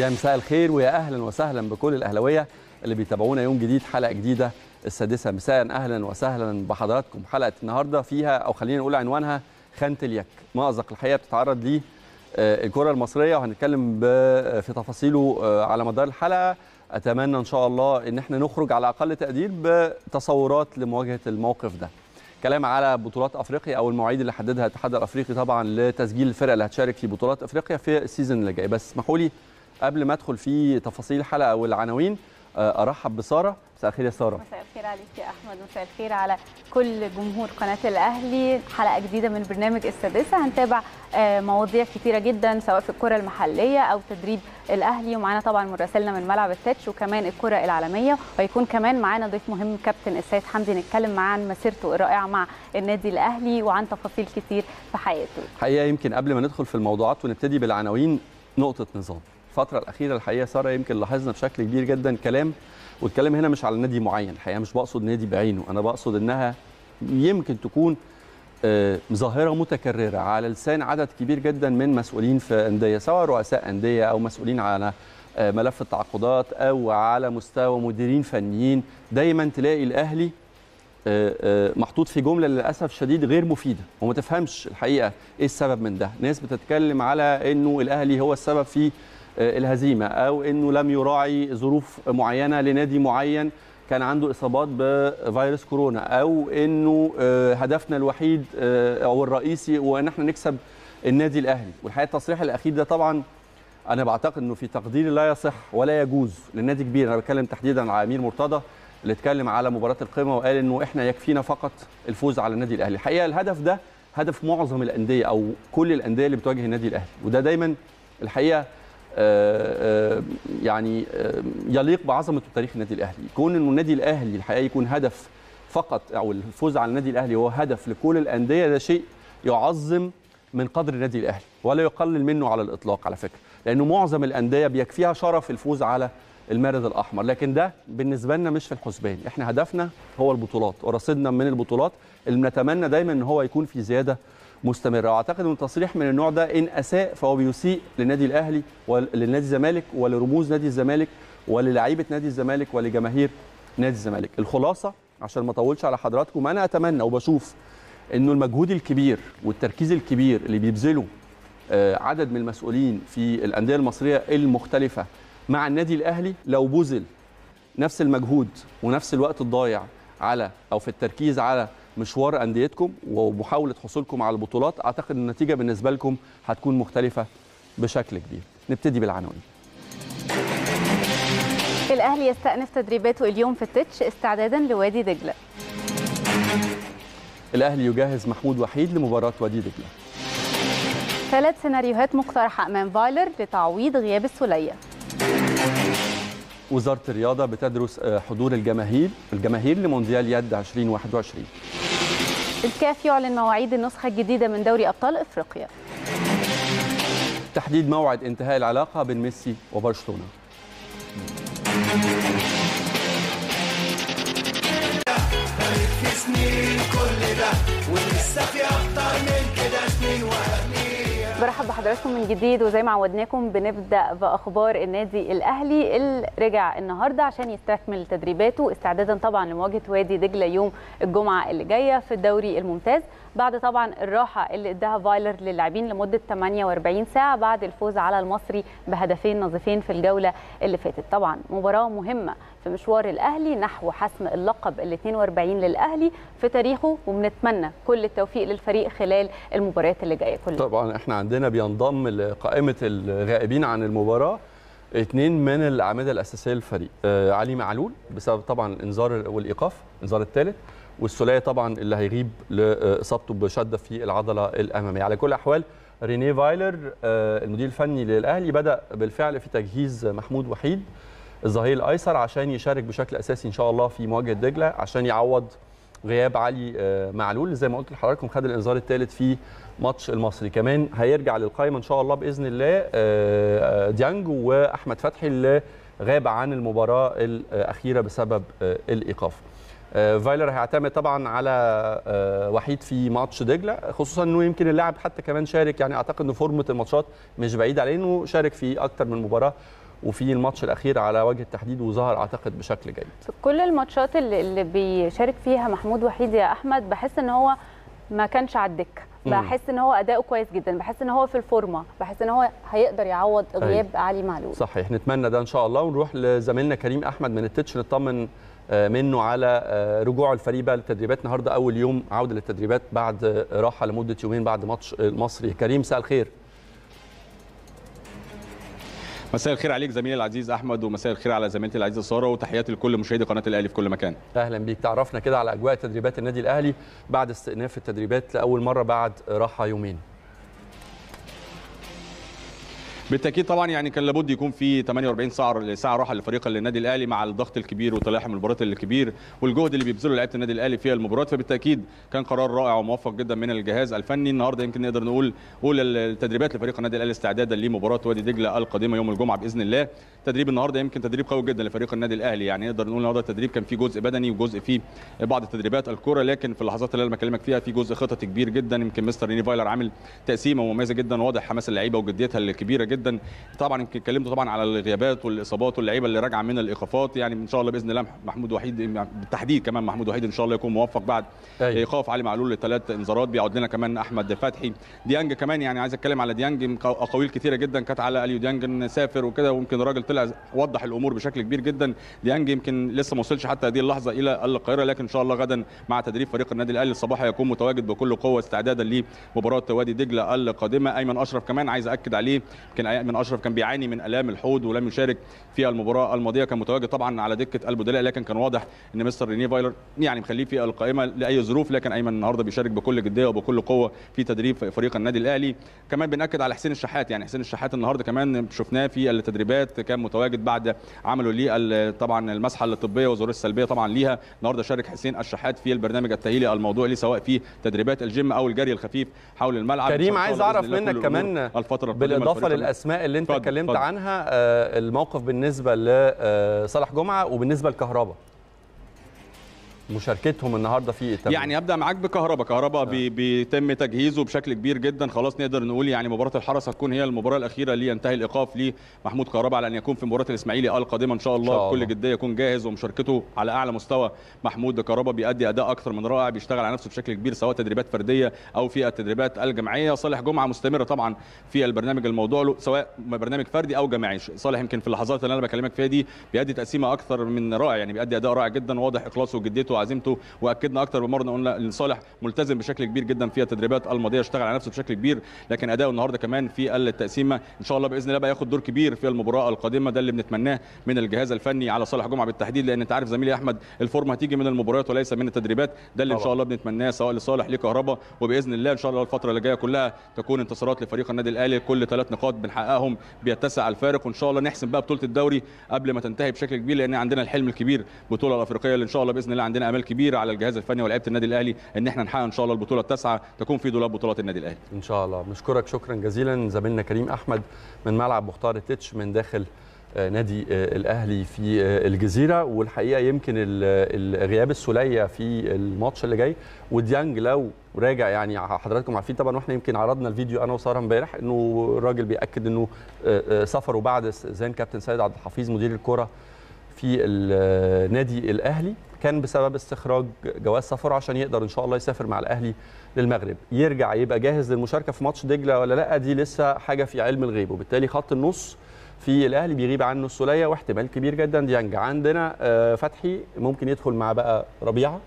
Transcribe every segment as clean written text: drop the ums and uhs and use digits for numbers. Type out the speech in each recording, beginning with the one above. يا مساء الخير ويا اهلا وسهلا بكل الاهلاويه اللي بيتابعونا يوم جديد حلقه جديده السادسه مساء. اهلا وسهلا بحضراتكم. حلقه النهارده فيها او خلينا نقول عنوانها خانه اليك، مأزق الحقيقه بتتعرض ليه الكره المصريه، وهنتكلم في تفاصيله على مدار الحلقه. اتمنى ان شاء الله ان احنا نخرج على اقل تقدير بتصورات لمواجهه الموقف ده. كلام على بطولات افريقيا او المواعيد اللي حددها الاتحاد الافريقي طبعا لتسجيل الفرق اللي هتشارك في بطولات افريقيا في السيزون اللي جاي. بس اسمحوا لي قبل ما ادخل في تفاصيل الحلقه والعناوين ارحب بساره. مساء الخير يا ساره. مساء الخير عليك يا احمد، مساء الخير على كل جمهور قناه الاهلي. حلقه جديده من برنامج السادسه هنتابع مواضيع كتيره جدا سواء في الكره المحليه او تدريب الاهلي، ومعانا طبعا مراسلنا من ملعب التتش وكمان الكره العالميه، وهيكون كمان معانا ضيف مهم كابتن السيد حمدي نتكلم معاه عن مسيرته الرائعه مع النادي الاهلي وعن تفاصيل كتير في حياته. الحقيقه يمكن قبل ما ندخل في الموضوعات ونبتدي بالعناوين نقطه نظام. الفترة الأخيرة الحقيقة سارة يمكن لاحظنا بشكل كبير جدا كلام، والكلام هنا مش على نادي معين الحقيقة، مش بقصد نادي بعينه، أنا بقصد إنها يمكن تكون ظاهرة متكررة على لسان عدد كبير جدا من مسؤولين في أندية، سواء رؤساء أندية أو مسؤولين على ملف التعاقدات أو على مستوى مديرين فنيين. دايما تلاقي الأهلي محطوط في جملة للأسف شديد غير مفيدة وما تفهمش الحقيقة إيه السبب من ده. ناس بتتكلم على إنه الأهلي هو السبب في الهزيمة، أو أنه لم يراعي ظروف معينة لنادي معين كان عنده إصابات بفيروس كورونا، أو أنه هدفنا الوحيد أو الرئيسي هو أن احنا نكسب النادي الأهلي. والحقيقة التصريح الأخير ده طبعا أنا بعتقد أنه في تقديري لا يصح ولا يجوز للنادي كبير. أنا بتكلم تحديدا على أمير مرتضى اللي اتكلم على مباراة القمة وقال أنه احنا يكفينا فقط الفوز على النادي الأهلي. الحقيقة الهدف ده هدف معظم الأندية أو كل الأندية اللي بتواجه النادي الأهلي، وده دايما الحقيقة يعني يليق بعظمه وتاريخ النادي الاهلي. كون انه النادي الاهلي الحقيقه يكون هدف فقط او الفوز على النادي الاهلي هو هدف لكل الانديه، ده شيء يعظم من قدر النادي الاهلي ولا يقلل منه على الاطلاق على فكره، لانه معظم الانديه بيكفيها شرف الفوز على المارد الاحمر، لكن ده بالنسبه لنا مش في الحسبان. احنا هدفنا هو البطولات ورصيدنا من البطولات اللي بنتمنى دايما ان هو يكون في زياده مستمره. واعتقد ان التصريح من النوع ده ان اساء فهو بيسيء للنادي الاهلي وللنادي الزمالك ولرموز نادي الزمالك وللاعيبه نادي الزمالك ولجماهير نادي الزمالك. الخلاصه عشان ما اطولش على حضراتكم، انا اتمنى وبشوف انه المجهود الكبير والتركيز الكبير اللي بيبذله عدد من المسؤولين في الانديه المصريه المختلفه مع النادي الاهلي، لو بذل نفس المجهود ونفس الوقت الضايع على او في التركيز على مشوار انديتكم ومحاوله حصولكم على البطولات، اعتقد ان النتيجه بالنسبه لكم هتكون مختلفه بشكل كبير. نبتدي بالعناوين. الاهلي يستأنف تدريباته اليوم في التتش استعدادا لوادي دجله. الاهلي يجهز محمود وحيد لمباراه وادي دجله. 3 سيناريوهات مقترحه امام فايلر لتعويض غياب السوليه. وزارة الرياضة بتدرس حضور الجماهير لمونديال يد 2021. الكاف يعلن مواعيد النسخة الجديدة من دوري أبطال إفريقيا. تحديد موعد انتهاء العلاقة بين ميسي وبرشلونة. برحب بحضراتكم من جديد، وزي ما عودناكم بنبدا باخبار النادي الاهلي اللي رجع النهارده عشان يستكمل تدريباته استعدادا طبعا لمواجهه وادي دجله يوم الجمعه اللي جايه في الدوري الممتاز، بعد طبعا الراحه اللي اداها فايلر للاعبين لمده 48 ساعه بعد الفوز على المصري بهدفين نظيفين في الجوله اللي فاتت. طبعا مباراه مهمه في مشوار الاهلي نحو حسم اللقب ال 42 للاهلي في تاريخه، وبنتمنى كل التوفيق للفريق خلال المباريات اللي جايه كلها. طبعا احنا عندنا بينضم لقائمه الغائبين عن المباراه 2 من الاعمده الاساسيه للفريق، علي معلول بسبب طبعا الانذار والايقاف، الانذار الثالث، والسوليه طبعا اللي هيغيب لاصابته بشده في العضله الاماميه. على كل الاحوال رينيه فايلر المدير الفني للاهلي بدا بالفعل في تجهيز محمود وحيد الظهير الايسر عشان يشارك بشكل اساسي ان شاء الله في مواجهه دجله، عشان يعوض غياب علي معلول زي ما قلت لحضراتكم خد الانذار الثالث في ماتش المصري. كمان هيرجع للقائمه ان شاء الله باذن الله ديانج واحمد فتحي اللي غاب عن المباراه الاخيره بسبب الايقاف. فايلر هيعتمد طبعا على وحيد في ماتش دجله، خصوصا انه يمكن اللاعب حتى كمان شارك، يعني اعتقد ان فورمه الماتشات مش بعيد عليه انه شارك في اكثر من مباراه وفي الماتش الاخير على وجه التحديد وظهر اعتقد بشكل جيد. في كل الماتشات اللي بيشارك فيها محمود وحيد يا احمد بحس ان هو ما كانش على الدكه، بحس ان هو اداؤه كويس جدا، بحس ان هو في الفورمه، بحس ان هو هيقدر يعوض غياب علي معلول. صحيح، نتمنى ده ان شاء الله. ونروح لزميلنا كريم احمد من التتش نطمن منه على رجوع الفريق بقى للتدريبات. النهارده اول يوم عوده للتدريبات بعد راحه لمده يومين بعد ماتش المصري. كريم مساء الخير. مساء الخير عليك زميلي العزيز احمد، ومساء الخير على زميلتي العزيزه ساره، وتحياتي لكل مشاهدي قناه الاهلي في كل مكان. اهلا بيك. تعرفنا كده على اجواء تدريبات النادي الاهلي بعد استئناف التدريبات لاول مره بعد راحه يومين. بالتاكيد طبعا يعني كان لابد يكون في 48 ساعه راحه للفريق للنادي الاهلي مع الضغط الكبير وتلاحم المباريات الكبير والجهد اللي بيبذله لعيبه النادي الاهلي في المباريات، فبالتاكيد كان قرار رائع وموفق جدا من الجهاز الفني. النهارده يمكن نقدر نقول اولى التدريبات لفريق النادي الاهلي استعدادا لمباراه وادي دجله القادمه يوم الجمعه باذن الله. تدريب النهارده يمكن تدريب قوي جدا لفريق النادي الاهلي، يعني نقدر نقول النهارده التدريب كان فيه جزء بدني وجزء فيه بعض التدريبات الكره، لكن في اللحظات اللي انا بكلمك فيها في جزء خططي كبير جدا. يمكن مستر رينيه فايلر عامل تقسيمه مميزه جدا، واضح حماس اللعيبه وجديتها الكبيره جدا. طبعا اتكلمت طبعا على الغيابات والاصابات واللعيبه اللي راجعه من الايقافات، يعني ان شاء الله باذن الله محمود وحيد بالتحديد، كمان محمود وحيد ان شاء الله يكون موفق بعد ايقاف علي معلول لثلاث انذارات. بيعود لنا كمان احمد فتحي. ديانج كمان يعني عايز اتكلم على ديانج، اقاويل كثيره جدا كانت على اليو ديانج سافر وكده، ويمكن الراجل طلع وضح الامور بشكل كبير جدا. ديانج يمكن لسه ما وصلش حتى هذه اللحظه الى القاهره، لكن ان شاء الله غدا مع تدريب فريق النادي الاهلي الصباح هيكون متواجد بكل قوه استعدادا لمباراه وادي دجله القادمه. ايمن اشرف كمان عايز اكد عليه، كان ايمن اشرف كان بيعاني من الام الحوض ولم يشارك في المباراه الماضيه، كان متواجد طبعا على دكه البدلاء، لكن كان واضح ان مستر رينيه فايلر يعني مخليه في القائمه لاي ظروف، لكن ايمن النهارده بيشارك بكل جديه وبكل قوه في تدريب فريق النادي الاهلي. كمان بناكد على حسين الشحات، يعني حسين الشحات النهارده كمان شفناه في التدريبات كان متواجد بعد عملوا ليه طبعا المسحه الطبيه والظروف السلبيه طبعا ليها. النهارده شارك حسين الشحات في البرنامج التاهيلي الموضوعي سواء في تدريبات الجيم او الجري الخفيف حول الملعب. كريم عايز اعرف منك كمان بالاضافه الاسماء اللي انت اتكلمت عنها الموقف بالنسبه لصالح جمعه وبالنسبه لكهربا، مشاركتهم النهارده في التمرين. يعني ابدا معاك بكهربا. كهربا بيتم تجهيزه بشكل كبير جدا، خلاص نقدر نقول يعني مباراه الحرس هتكون هي المباراه الاخيره اللي ينتهي الايقاف لمحمود كهربا على ان يكون في مباراه الاسماعيلي القادمه ان شاء الله بكل جديه يكون جاهز ومشاركته على اعلى مستوى. محمود كهربا بيؤدي اداء اكثر من رائع، بيشتغل على نفسه بشكل كبير سواء تدريبات فرديه او في التدريبات الجماعيه. صالح جمعه مستمر طبعا في البرنامج الموضوع له سواء برنامج فردي او جماعي. صالح يمكن في اللحظات اللي انا بكلمك فيها دي بيؤدي تقسيمه اكثر من رائع، يعني بيؤدي اداء رائع جدا، واضح اخلاصه وجديته عزيمته، واكدنا اكتر بمرة قلنا ان صالح ملتزم بشكل كبير جدا في التدريبات الماضيه، اشتغل على نفسه بشكل كبير، لكن اداؤه النهارده كمان في التقسيمه ان شاء الله باذن الله بقى ياخد دور كبير في المباراه القادمه. ده اللي بنتمناه من الجهاز الفني على صالح جمعه بالتحديد، لان انت عارف زميلي احمد الفورمه هتيجي من المباريات وليس من التدريبات. ده اللي ان شاء الله بنتمناه سواء لصالح لكهربا، وباذن الله ان شاء الله الفتره اللي جايه كلها تكون انتصارات لفريق النادي الاهلي، كل 3 نقاط بنحققهم بيتسع الفارق، وان شاء الله نحسم بقى بطوله الدوري قبل ما تنتهي بشكل كبير، لان عندنا الحلم الكبير البطوله الافريقيه اللي ان شاء الله باذن الله عندنا امال كبيره على الجهاز الفني ولاعيبه النادي الاهلي ان احنا نحقق ان شاء الله البطوله التاسعه تكون في دولاب بطولات النادي الاهلي ان شاء الله. بنشكرك شكرا جزيلا زميلنا كريم احمد من ملعب مختار التتش من داخل نادي الاهلي في الجزيره. والحقيقه يمكن الغياب السليه في الماتش اللي جاي وديانج لو راجع، يعني حضراتكم عارفين طبعا واحنا يمكن عرضنا الفيديو انا وساره امبارح انه الراجل بياكد انه سافروا بعد استئذان كابتن سيد عبد الحفيظ مدير الكره في النادي الاهلي كان بسبب استخراج جواز سفره عشان يقدر ان شاء الله يسافر مع الاهلي للمغرب. يرجع يبقى جاهز للمشاركه في ماتش دجله ولا لا، دي لسه حاجه في علم الغيب، وبالتالي خط النص في الاهلي بيغيب عنه السوليه واحتمال كبير جدا ديانج. عندنا فتحي ممكن يدخل مع بقى ربيعه،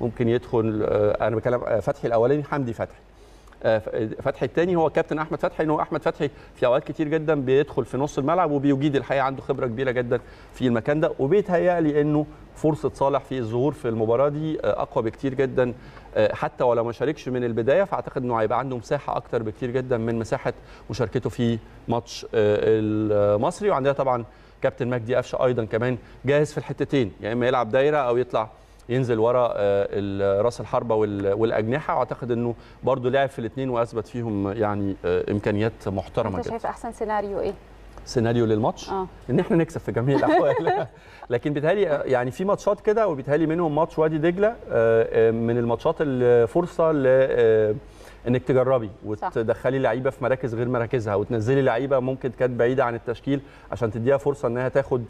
ممكن يدخل انا بكلم فتحي الاولاني حمدي فتحي، فتحي الثاني هو كابتن احمد فتحي، انه احمد فتحي في اوقات كتير جدا بيدخل في نص الملعب وبيجيد الحقيقه، عنده خبره كبيره جدا في المكان ده، وبيتهيألي انه فرصه صالح في الظهور في المباراه دي اقوى بكتير جدا حتى ولو ما شاركش من البدايه، فاعتقد انه هيبقى عنده مساحه اكتر بكتير جدا من مساحه مشاركته في ماتش المصري. وعندنا طبعا كابتن مجدي قفشه ايضا كمان جاهز في الحتتين، يا يعني اما يلعب دايره او يطلع ينزل ورا راس الحربه والاجنحه، واعتقد انه برضه لعب في الاثنين واثبت فيهم يعني امكانيات محترمه جدا. انت شايف احسن سيناريو ايه؟ سيناريو للماتش ان احنا نكسب في جميع الاحوال لكن بيتهيألي يعني في ماتشات كده وبيتهيألي منهم ماتش وادي دجله من الماتشات الفرصه انك تجربي وتدخلي لعيبه في مراكز غير مراكزها وتنزلي لعيبه ممكن كانت بعيده عن التشكيل عشان تديها فرصه انها تاخد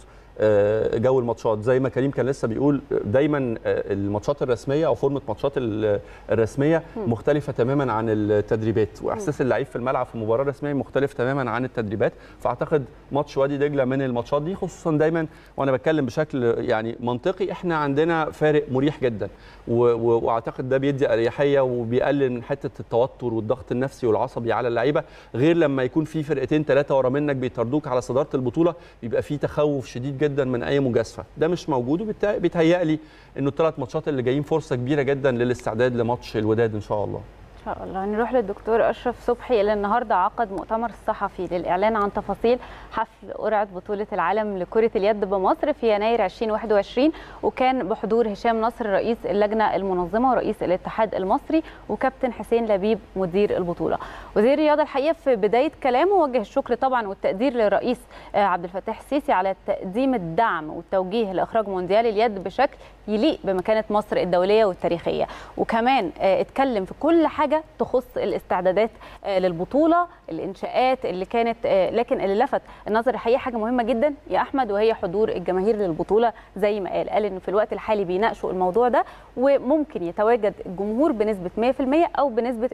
جو الماتشات. زي ما كريم كان لسه بيقول دايما الماتشات الرسميه او فورمه ماتشات الرسميه مختلفه تماما عن التدريبات، واحساس اللعيب في الملعب في مباراه رسميه مختلف تماما عن التدريبات. فاعتقد ماتش وادي دجله من الماتشات دي، خصوصا دايما وانا بتكلم بشكل يعني منطقي، احنا عندنا فارق مريح جدا، واعتقد ده بيدي اريحيه وبيقلل من حته التوتر والضغط النفسي والعصبي على اللعيبه، غير لما يكون في فرقتين ثلاثه ورا منك بيطردوك على صداره البطوله، بيبقى في تخوف شديد جدا من اي مجازفه. ده مش موجود، وبيتهيأ لي انه الثلاث ماتشات اللي جايين فرصه كبيره جدا للاستعداد لماتش الوداد ان شاء الله. ان شاء الله. نروح للدكتور اشرف صبحي، اللي النهارده عقد مؤتمر صحفي للاعلان عن تفاصيل حفل قرعه بطوله العالم لكره اليد بمصر في يناير 2021، وكان بحضور هشام نصر رئيس اللجنه المنظمه ورئيس الاتحاد المصري وكابتن حسين لبيب مدير البطوله. وزير الرياضه الحقيقه في بدايه كلامه وجه الشكر طبعا والتقدير للرئيس عبد الفتاح السيسي على تقديم الدعم والتوجيه لاخراج مونديال اليد بشكل يليق بمكانه مصر الدوليه والتاريخيه، وكمان اتكلم في كل حاجه تخص الاستعدادات للبطوله، الانشاءات اللي كانت، لكن اللي لفت النظر الحقيقه حاجه مهمه جدا يا احمد وهي حضور الجماهير للبطوله. زي ما قال انه في الوقت الحالي بيناقشوا الموضوع ده، وممكن يتواجد الجمهور بنسبه 100% او بنسبه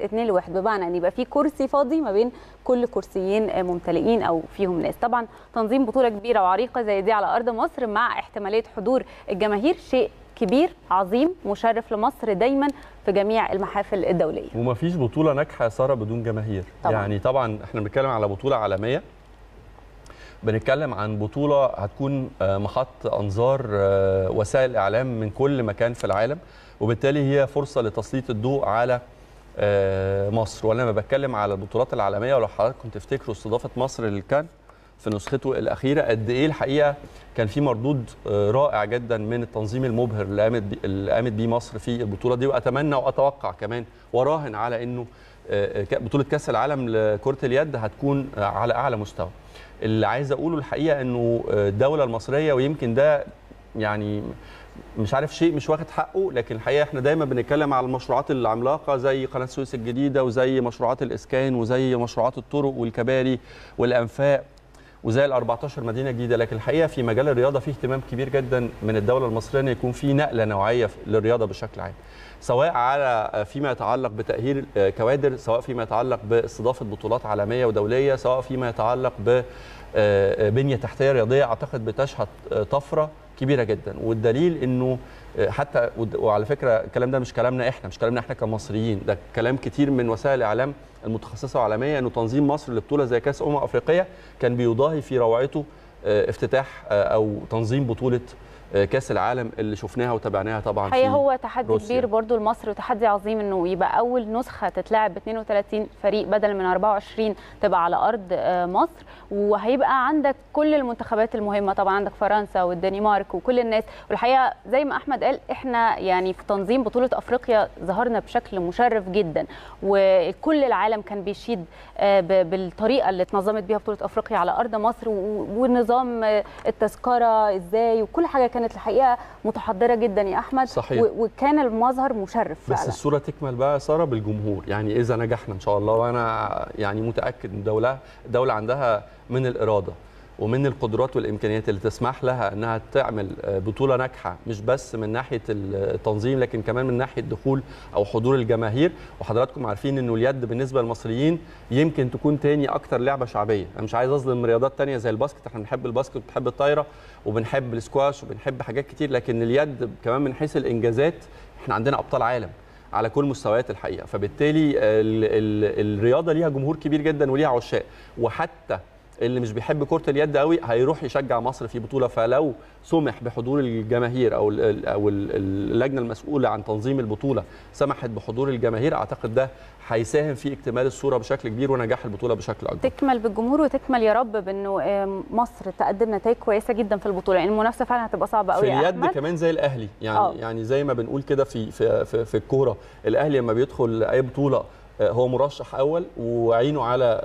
2-1، بمعنى ان يبقى في كرسي فاضي ما بين كل كرسيين ممتلئين او فيهم ناس. طبعا تنظيم بطوله كبيره وعريقه زي دي على ارض مصر مع احتماليه حضور الجماهير شيء كبير عظيم مشرف لمصر دايما في جميع المحافل الدوليه. ومفيش بطوله ناجحه يا ساره بدون جماهير. طبعًا. يعني طبعا احنا بنتكلم على بطوله عالميه، بنتكلم عن بطوله هتكون محط انظار وسائل اعلام من كل مكان في العالم، وبالتالي هي فرصه لتسليط الضوء على مصر. وانا لما بتكلم على البطولات العالميه، ولو حضراتكم تفتكروا استضافه مصر للكان في نسخته الأخيرة، قد إيه الحقيقة كان في مردود رائع جدا من التنظيم المبهر اللي قامت بيه مصر في البطولة دي. وأتمنى وأتوقع كمان وراهن على إنه بطولة كأس العالم لكرة اليد هتكون على أعلى مستوى. اللي عايز أقوله الحقيقة إنه الدولة المصرية، ويمكن ده يعني مش عارف شيء مش واخد حقه، لكن الحقيقه احنا دايما بنتكلم على المشروعات العملاقه زي قناه السويس الجديدة، وزي مشروعات الإسكان، وزي مشروعات الطرق والكباري والأنفاق، وزي ال 14 مدينه جديده. لكن الحقيقه في مجال الرياضه في اهتمام كبير جدا من الدوله المصريه ان يكون في نقله نوعيه للرياضه بشكل عام، سواء على فيما يتعلق بتاهيل كوادر، سواء فيما يتعلق باستضافه بطولات عالميه ودوليه، سواء فيما يتعلق ببنيه تحتيه رياضيه. اعتقد بتشهد طفره كبيره جدا، والدليل انه حتى، وعلى فكره الكلام ده مش كلامنا احنا كمصريين، ده كلام كتير من وسائل الاعلام المتخصصه والعالميه، انه تنظيم مصر لبطوله زي كاس افريقيا كان بيضاهي في روعته افتتاح او تنظيم بطوله كاس العالم اللي شفناها وتابعناها طبعا. هي هو تحدي روسيا. كبير برضو لمصر، وتحدي عظيم انه يبقى اول نسخه تتلعب ب 32 فريق بدل من 24 تبقى على ارض مصر، وهيبقى عندك كل المنتخبات المهمه طبعا، عندك فرنسا والدنمارك وكل الناس. والحقيقه زي ما احمد قال، احنا يعني في تنظيم بطوله افريقيا ظهرنا بشكل مشرف جدا، وكل العالم كان بيشيد بالطريقه اللي اتنظمت بيها بطوله افريقيا على ارض مصر، ونظام التذكره ازاي وكل حاجه كانت الحقيقه متحضره جدا يا احمد. صحيح. وكان المظهر مشرف فعلا. بس الصوره تكمل بقى يا ساره بالجمهور، يعني اذا نجحنا ان شاء الله، وانا يعني متاكد ان دوله عندها من الاراده ومن القدرات والامكانيات اللي تسمح لها انها تعمل بطوله ناجحه، مش بس من ناحيه التنظيم لكن كمان من ناحيه دخول او حضور الجماهير. وحضراتكم عارفين انه اليد بالنسبه للمصريين يمكن تكون تاني اكتر لعبه شعبيه. انا مش عايز اظلم رياضات تانيه زي الباسكت، احنا بنحب الباسكت وبنحب الطايره وبنحب الاسكواش وبنحب حاجات كتير، لكن اليد كمان من حيث الانجازات احنا عندنا ابطال عالم على كل مستويات الحقيقه. فبالتالي الرياضه ليها جمهور كبير جدا وليها عشاق، وحتى اللي مش بيحب كرة اليد قوي هيروح يشجع مصر في بطولة. فلو سمح بحضور الجماهير أو اللجنة المسؤولة عن تنظيم البطولة سمحت بحضور الجماهير، أعتقد ده هيساهم في اكتمال الصورة بشكل كبير ونجاح البطولة بشكل أكبر. تكمل بالجمهور، وتكمل يا رب بأنه مصر تقدم نتائج كويسة جدا في البطولة، يعني المنافسة فعلا هتبقى صعبة قوي في اليد كمان زي الأهلي. يعني زي ما بنقول كده في الكورة، الأهلي لما بيدخل أي بطولة هو مرشح اول وعينه على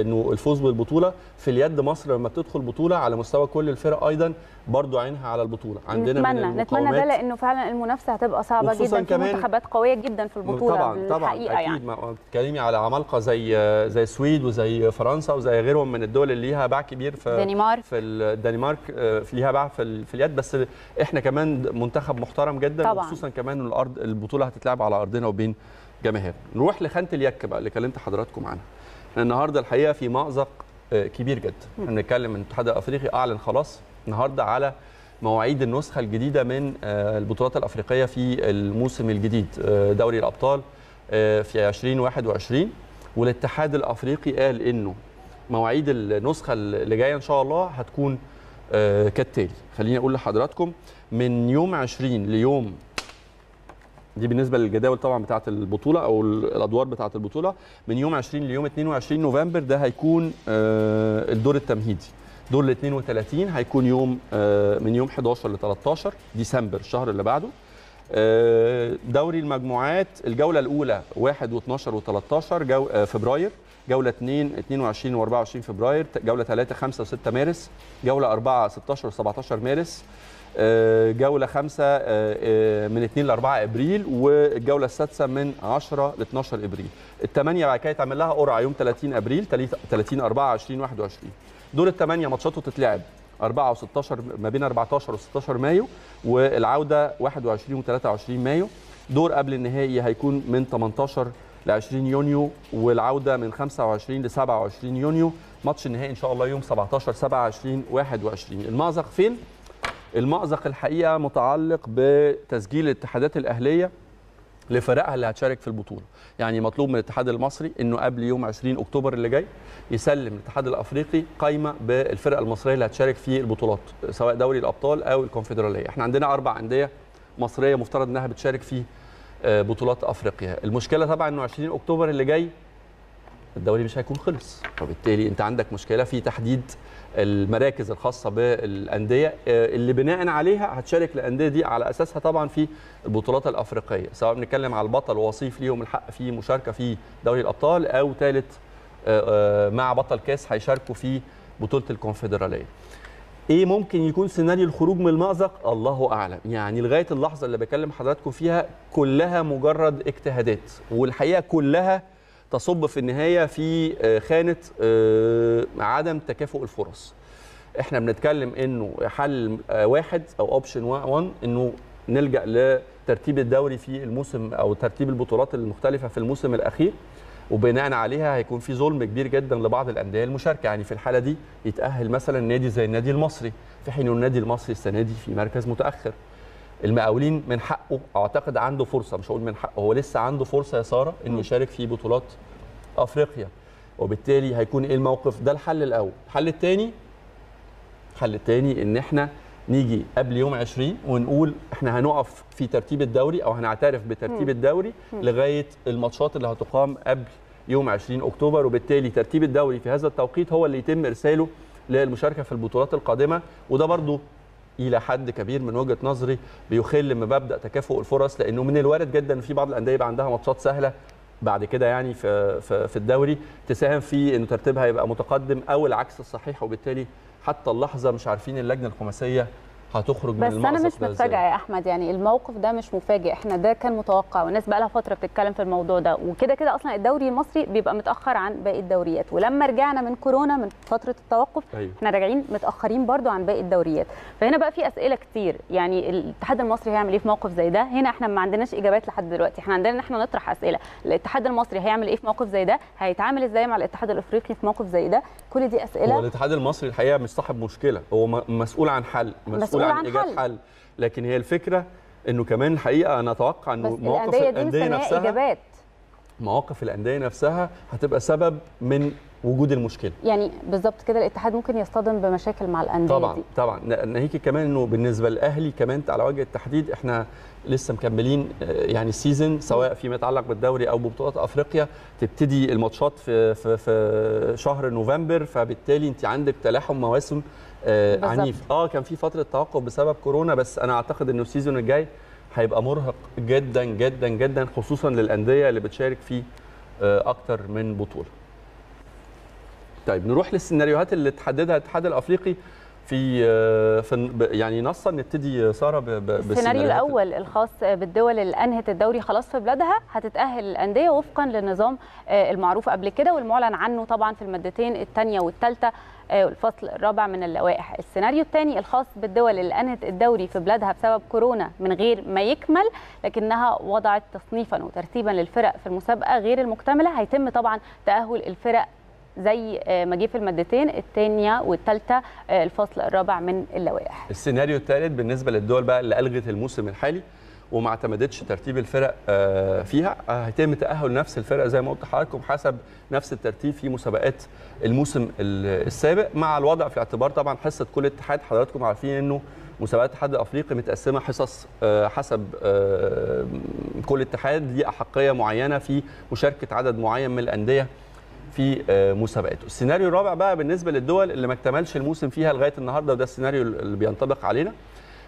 انه الفوز بالبطوله في اليد. مصر لما بتدخل بطوله على مستوى كل الفرق ايضا برضو عينها على البطوله. عندنا نتمنى ده لانه فعلا المنافسه هتبقى صعبه جدا، في منتخبات قويه جدا في البطوله طبعا الحقيقه. اكيد يعني بتتكلمي على عمالقه زي السويد وزي فرنسا وزي غيرهم من الدول اللي ليها باع كبير في الدنمارك. ليها باع في اليد، بس احنا كمان منتخب محترم جدا، وخصوصا كمان الارض البطوله هتتلعب على ارضنا وبين جماهير. نروح لخانه اليك بقى اللي كلمت حضراتكم عنها. احنا النهارده الحقيقه في مأزق كبير جدا. احنا بنتكلم ان الاتحاد الافريقي اعلن خلاص النهارده على مواعيد النسخه الجديده من البطولات الافريقيه في الموسم الجديد، دوري الابطال في 2021. والاتحاد الافريقي قال انه مواعيد النسخه اللي جايه ان شاء الله هتكون كالتالي. خليني اقول لحضراتكم من يوم 20 ليوم، دي بالنسبه للجداول طبعا بتاعه البطوله او الادوار بتاعه البطوله، من يوم 20 ليوم 22 نوفمبر ده هيكون الدور التمهيدي. دور ال 32 هيكون يوم من يوم 11 ل 13 ديسمبر الشهر اللي بعده. دوري المجموعات الجوله الاولى 1 و12 و13 فبراير، جوله 2 22 و24 فبراير، جوله 3 5 و6 مارس، جوله 4 16 و17 مارس، جولة 5 من 2 ل 4 ابريل، والجولة السادسة من 10 ل 12 ابريل. الثمانية بعد كده يتعمل لها قرعة يوم 30 ابريل 30 4 20 21. دور الثمانية ماتشاته تتلعب 4 و16 ما بين 14 و16 مايو، والعودة 21 و23 مايو. دور قبل النهائي هيكون من 18 ل 20 يونيو، والعودة من 25 ل 27 يونيو. ماتش النهائي ان شاء الله يوم 17 7 20 21. المأزق فين؟ المأزق الحقيقة متعلق بتسجيل الاتحادات الأهلية لفرقها اللي هتشارك في البطولة. يعني مطلوب من الاتحاد المصري أنه قبل يوم 20 أكتوبر اللي جاي يسلم الاتحاد الأفريقي قائمة بالفرق المصرية اللي هتشارك في البطولات، سواء دوري الأبطال أو الكونفدرالية. احنا عندنا 4 أندية مصرية مفترض أنها بتشارك في بطولات أفريقيا. المشكلة طبعا أنه 20 أكتوبر اللي جاي الدوري مش هيكون خلص، فبالتالي انت عندك مشكله في تحديد المراكز الخاصه بالانديه اللي بناء عليها هتشارك الانديه دي على اساسها طبعا في البطولات الافريقيه، سواء بنتكلم على البطل ووصيف ليهم الحق في مشاركه في دوري الابطال، او ثالث مع بطل كاس هيشاركوا في بطوله الكونفدراليه. ايه ممكن يكون سيناريو الخروج من المأزق؟ الله اعلم. يعني لغايه اللحظه اللي بكلم حضراتكم فيها كلها مجرد اجتهادات، والحقيقه كلها تصب في النهايه في خانه عدم تكافؤ الفرص. احنا بنتكلم انه حل واحد او اوبشن 1 انه نلجا لترتيب الدوري في الموسم او ترتيب البطولات المختلفه في الموسم الاخير، وبناء عليها هيكون في ظلم كبير جدا لبعض الانديه المشاركه. يعني في الحاله دي يتاهل مثلا نادي زي النادي المصري، في حين النادي المصري السنه دي في مركز متاخر. المقاولين من حقه، اعتقد عنده فرصه، مش هقول من حقه، هو لسه عنده فرصه يا ساره انه يشارك في بطولات افريقيا، وبالتالي هيكون ايه الموقف؟ ده الحل الاول. الحل الثاني، ان احنا نيجي قبل يوم 20 ونقول احنا هنقف في ترتيب الدوري او هنعترف بترتيب الدوري لغايه الماتشات اللي هتقام قبل يوم 20 اكتوبر، وبالتالي ترتيب الدوري في هذا التوقيت هو اللي يتم ارساله للمشاركه في البطولات القادمه. وده برضو إلى حد كبير من وجهة نظري بيخل من مبدأ تكافؤ الفرص، لأنه من الوارد جدا في بعض الأندية يبقى عندها ماتشات سهلة بعد كده يعني في الدوري تساهم في إنه ترتيبها يبقى متقدم أو العكس الصحيح، وبالتالي حتى اللحظة مش عارفين اللجنة الخماسية هتخرج من المأزق. بس أنا مش متفاجئة يا أحمد، يعني الموقف ده مش مفاجئ، إحنا ده كان متوقع، والناس بقى لها فترة بتتكلم في الموضوع ده. وكده كده أصلا الدوري المصري بيبقى متأخر عن باقي الدوريات، ولما رجعنا من كورونا من فترة التوقف إحنا راجعين متأخرين برضو عن باقي الدوريات. فهنا بقى في أسئلة كتير، يعني الاتحاد المصري هيعمل إيه في موقف زي ده؟ هنا إحنا ما عندناش إجابات لحد دلوقتي، إحنا عندنا إن إحنا نطرح أسئلة. الاتحاد المصري هيعمل إيه في موقف زي ده؟ هيتعامل إزاي مع الاتحاد الأفريقي في موقف زي ده؟ كل دي أسئلة. هو الاتحاد المصري الحقيقة مش صاحب مشكلة، هو مسؤول عن حل، مسؤول عن إيجاد حل، لكن هي الفكرة إنه كمان الحقيقة أنا أتوقع إنه مواقف الأندية نفسها هتبقى سبب من وجود المشكلة. يعني بالظبط كده الاتحاد ممكن يصطدم بمشاكل مع الأندية طبعا دي. طبعا ناهيك كمان إنه بالنسبة للأهلي كمان على وجه التحديد إحنا لسه مكملين يعني السيزون، سواء فيما يتعلق بالدوري أو ببطولات أفريقيا، تبتدي الماتشات في شهر نوفمبر، فبالتالي أنت عندك تلاحم مواسم عنيف. كان في فتره توقف بسبب كورونا، بس انا اعتقد انه السيزون الجاي هيبقى مرهق جدا جدا جدا، خصوصا للانديه اللي بتشارك في اكتر من بطوله. طيب نروح للسيناريوهات اللي تحددها الاتحاد الافريقي في يعني نصا. نبتدي ساره بالسيناريو الاول الخاص بالدول اللي انهت الدوري خلاص في بلادها، هتتاهل الانديه وفقا للنظام المعروف قبل كده والمعلن عنه طبعا في المادتين الثانيه والثالثه الفصل الرابع من اللوائح. السيناريو الثاني الخاص بالدول اللي انهت الدوري في بلادها بسبب كورونا من غير ما يكمل، لكنها وضعت تصنيفا وترتيبا للفرق في المسابقه غير المكتمله، هيتم طبعا تاهل الفرق زي ما جه في المادتين الثانيه والثالثه الفصل الرابع من اللوائح. السيناريو الثالث بالنسبه للدول بقى اللي الغت الموسم الحالي وما اعتمدتش ترتيب الفرق فيها، هيتم تاهل نفس الفرق زي ما قلت لحضراتكم حسب نفس الترتيب في مسابقات الموسم السابق، مع الوضع في الاعتبار طبعا حصه كل اتحاد. حضراتكم عارفين انه مسابقات الاتحاد الافريقي متقسمه حصص حسب كل اتحاد ليه احقيه معينه في مشاركه عدد معين من الانديه في مسابقاته. السيناريو الرابع بقى بالنسبه للدول اللي ما اكتملش الموسم فيها لغايه النهارده، وده السيناريو اللي بينطبق علينا،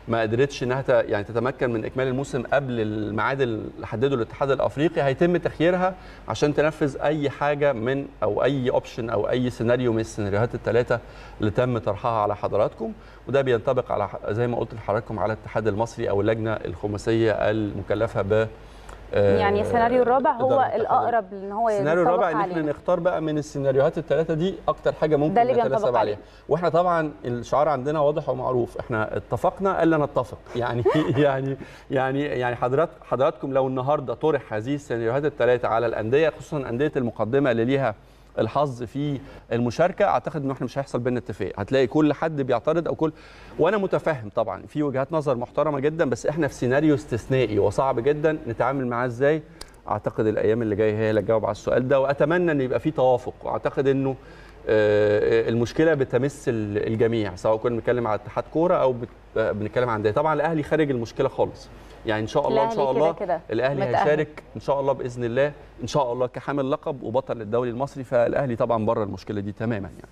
ما قدرتش انها يعني تتمكن من اكمال الموسم قبل الميعاد اللي حدده الاتحاد الافريقي، هيتم تخييرها عشان تنفذ اي حاجه من او اي اوبشن او اي سيناريو من السيناريوهات الثلاثه اللي تم طرحها على حضراتكم، وده بينطبق على زي ما قلت لحضراتكم على الاتحاد المصري او اللجنه الخماسيه المكلفه ب يعني السيناريو الرابع هو الاقرب ان هو السيناريو الرابع ان احنا نختار بقى من السيناريوهات الثلاثه دي اكتر حاجه ممكن نتناسب عليها. واحنا طبعا الشعار عندنا واضح ومعروف، احنا اتفقنا الا نتفق يعني يعني يعني يعني حضراتكم لو النهارده طرح هذه السيناريوهات الثلاثه على الانديه خصوصا الانديه المقدمه اللي ليها الحظ في المشاركه، اعتقد ان احنا مش هيحصل بيننا اتفاق، هتلاقي كل حد بيعترض او كل، وانا متفهم طبعا في وجهات نظر محترمه جدا، بس احنا في سيناريو استثنائي وصعب جدا نتعامل معاه ازاي. اعتقد الايام اللي جايه هي اللي هتجاوب على السؤال ده، واتمنى ان يبقى في توافق، واعتقد انه المشكله بتمس الجميع سواء كنا بنتكلم على اتحاد كوره او بنتكلم عن ده. طبعا الاهلي خارج المشكله خالص يعني، ان شاء الله ان شاء الله الاهلي هيشارك ان شاء الله باذن الله ان شاء الله كحامل لقب وبطل الدوري المصري، فالاهلي طبعا بره المشكله دي تماما يعني.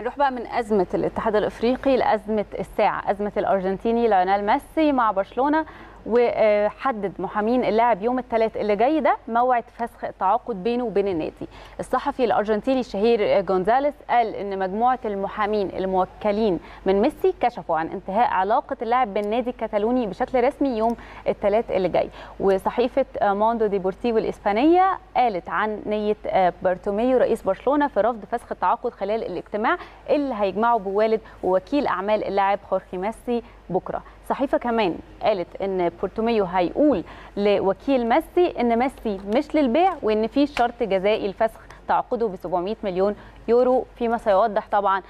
نروح بقى من ازمه الاتحاد الافريقي لازمه الساعه، ازمه الارجنتيني ليونيل ميسي مع برشلونه، وحدد محامين اللاعب يوم الثلاث اللي جاي ده موعد فسخ التعاقد بينه وبين النادي. الصحفي الارجنتيني الشهير جونزاليس قال ان مجموعه المحامين الموكلين من ميسي كشفوا عن انتهاء علاقه اللاعب بالنادي الكتالوني بشكل رسمي يوم الثلاث اللي جاي. وصحيفه موندو ديبورتيفو الاسبانيه قالت عن نيه بارتوميو رئيس برشلونه في رفض فسخ التعاقد خلال الاجتماع اللي هيجمعه بوالد ووكيل اعمال اللاعب خورخي ميسي بكره. الصحيفه كمان قالت ان بورتوميو هيقول لوكيل ميسي ان ميسي مش للبيع، وان في شرط جزائي لفسخ تعاقده ب 700 مليون يورو، فيما سيوضح طبعا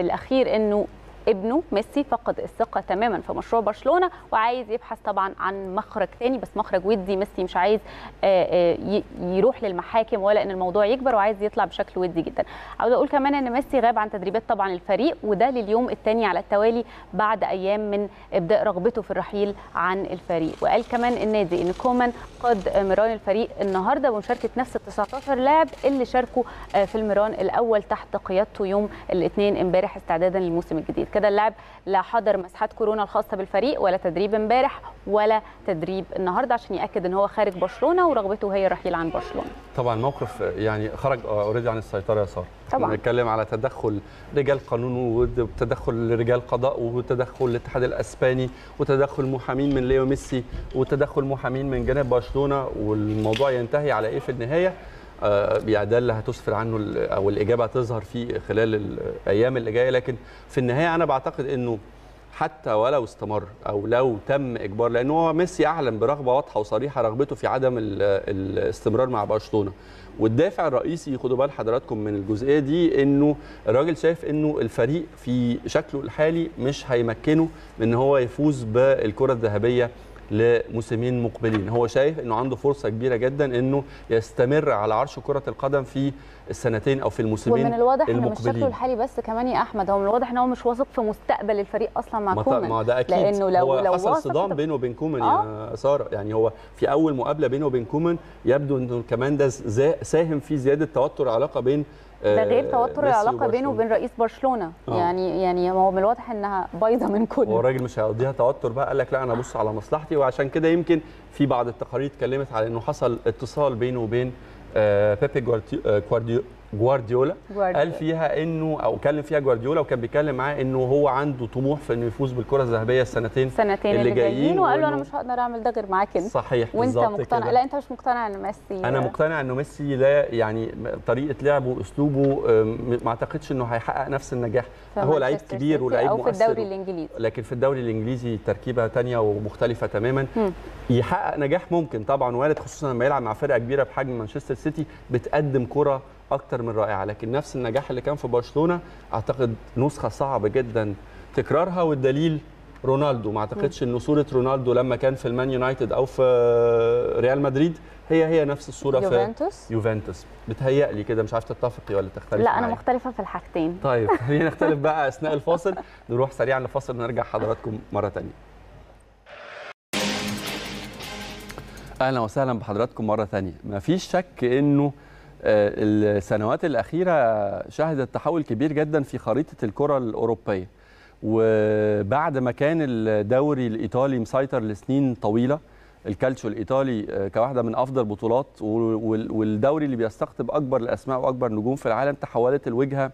الاخير انه ابنه ميسي فقد الثقه تماما في مشروع برشلونه وعايز يبحث طبعا عن مخرج تاني، بس مخرج ودي. ميسي مش عايز يروح للمحاكم ولا ان الموضوع يكبر، وعايز يطلع بشكل ودي جدا. عاوز اقول كمان ان ميسي غاب عن تدريبات طبعا الفريق، وده لليوم الثاني على التوالي بعد ايام من ابداء رغبته في الرحيل عن الفريق. وقال كمان النادي ان كومان قاد ميران الفريق النهارده بمشاركه نفس ال 19 لاعب اللي شاركوا في الميران الاول تحت قيادته يوم الاثنين امبارح استعدادا للموسم الجديد. كده اللاعب لا حضر مساحات كورونا الخاصه بالفريق ولا تدريب امبارح ولا تدريب النهارده، عشان ياكد ان هو خارج برشلونه ورغبته هي الرحيل عن برشلونه. طبعا موقف يعني خرج اوريدي عن السيطره يا ساره. طبعا بنتكلم على تدخل رجال قانون وتدخل رجال قضاء وتدخل الاتحاد الاسباني وتدخل محامين من ليو ميسي وتدخل محامين من جانب برشلونه، والموضوع ينتهي على ايه في النهايه؟ يعني ده اللي هتسفر عنه او الاجابه هتظهر فيه خلال الايام اللي جايه. لكن في النهايه انا بعتقد انه حتى ولو استمر او لو تم اجبار، لان هو ميسي اعلن برغبه واضحه وصريحه رغبته في عدم الاستمرار مع برشلونه، والدافع الرئيسي خدوا بال حضراتكم من الجزئيه دي انه الراجل شايف انه الفريق في شكله الحالي مش هيمكنه من ان هو يفوز بالكره الذهبيه لموسمين مقبلين. هو شايف انه عنده فرصه كبيره جدا انه يستمر على عرش كره القدم في السنتين او في الموسمين المقبلين. ومن الواضح انه مش شكله الحالي بس كمان يا احمد، هو من الواضح ان هو مش واثق في مستقبل الفريق اصلا مع كومان. ما ده اكيد، لانه لو حصل صدام بينه وبين كومان يا ساره، يعني هو في اول مقابله بينه وبين كومان يبدو انه كمان ده ساهم في زياده توتر العلاقه بين ده غير توتر العلاقه بينه وبين رئيس برشلونه. يعني هو من الواضح انها بايظه من كله. هو الراجل مش هيقضيها توتر بقى، قال لك لا انا ابص على مصلحتي، وعشان كده يمكن في بعض التقارير اتكلمت على انه حصل اتصال بينه وبين بيب جوارديولا، قال فيها انه او كلم فيها جوارديولا وكان بيتكلم معاه انه هو عنده طموح في انه يفوز بالكره الذهبيه السنتين اللي جايين، وقال له انا مش هقدر اعمل ده غير معاك انت. صحيح، وانت مقتنع كدا. لا انت مش مقتنع ان ميسي. انا مقتنع انه ميسي لا، يعني طريقه لعبه واسلوبه ما اعتقدش انه هيحقق نفس النجاح. هو لعيب كبير ولعيب مؤثر في الدوري الانجليزي، لكن في الدوري الانجليزي تركيبه ثانيه ومختلفه تماما. يحقق نجاح ممكن طبعا وارد، خصوصا لما يلعب مع فرقه كبيره بحجم مانشستر سيتي بتقدم كره أكتر من رائعة، لكن نفس النجاح اللي كان في برشلونة أعتقد نسخة صعب جدا تكرارها، والدليل رونالدو. ما أعتقدش أن صورة رونالدو لما كان في المان يونايتد أو في ريال مدريد هي نفس الصورة في يوفنتوس. بتهيألي كده، مش عارف تتفقي ولا تختلفي؟ لا أنا مختلفة في الحاجتين. طيب خلينا نختلف بقى أثناء الفاصل، نروح سريعا لفاصل ونرجع حضراتكم مرة تانية. أهلا وسهلا بحضراتكم مرة تانية. مفيش شك أنه السنوات الأخيرة شهدت تحول كبير جدا في خريطة الكرة الأوروبية، وبعد ما كان الدوري الإيطالي مسيطر لسنين طويلة، الكالتشو الإيطالي كواحدة من أفضل بطولات والدوري اللي بيستقطب أكبر الأسماء وأكبر نجوم في العالم، تحولت الوجهة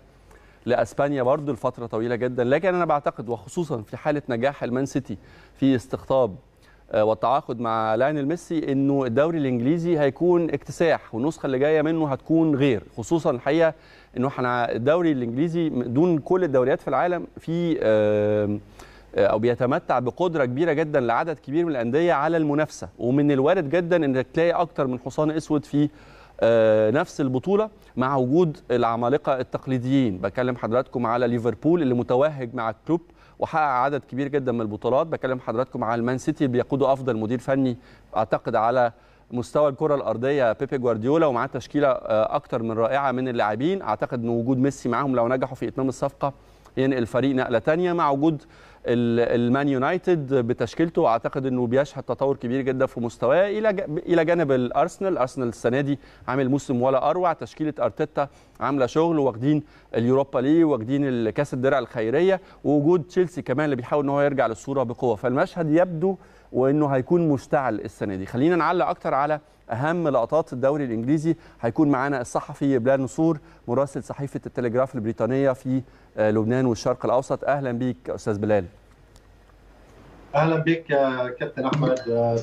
لأسبانيا برضو لفترة طويلة جدا. لكن أنا بعتقد وخصوصا في حالة نجاح المان سيتي في استقطاب والتعاقد مع ليونيل ميسي، انه الدوري الانجليزي هيكون اكتساح، والنسخه اللي جايه منه هتكون غير. خصوصا الحقيقه انه احنا الدوري الانجليزي دون كل الدوريات في العالم في او بيتمتع بقدره كبيره جدا لعدد كبير من الانديه على المنافسه، ومن الوارد جدا انك تلاقي اكتر من حصان اسود في نفس البطوله مع وجود العمالقه التقليديين. بكلم حضراتكم على ليفربول اللي متوهج مع الكلوب وحقق عدد كبير جدا من البطولات، بكلم حضراتكم على المان سيتي بيقوده افضل مدير فني اعتقد على مستوى الكره الارضيه بيب جوارديولا، ومعاه تشكيله اكتر من رائعه من اللاعبين. اعتقد ان وجود ميسي معاهم لو نجحوا في اتمام الصفقه ينقل الفريق نقله ثانيه. مع وجود المان يونايتد بتشكيلته اعتقد انه بيشهد تطور كبير جدا في مستواه، الى جانب الارسنال. ارسنال السنه دي عامل موسم ولا اروع، تشكيله ارتيتا عامله شغل، واخدين اليوروبا ليج، واخدين الكاس الدرع الخيريه، ووجود تشيلسي كمان اللي بيحاول ان هو يرجع للصوره بقوه. فالمشهد يبدو وانه هيكون مشتعل السنه دي. خلينا نعلق اكتر على اهم لقطات الدوري الانجليزي. هيكون معانا الصحفي بلال نصور مراسل صحيفه التلجراف البريطانيه في لبنان والشرق الاوسط. اهلا بيك استاذ بلال. اهلا بيك يا كابتن احمد،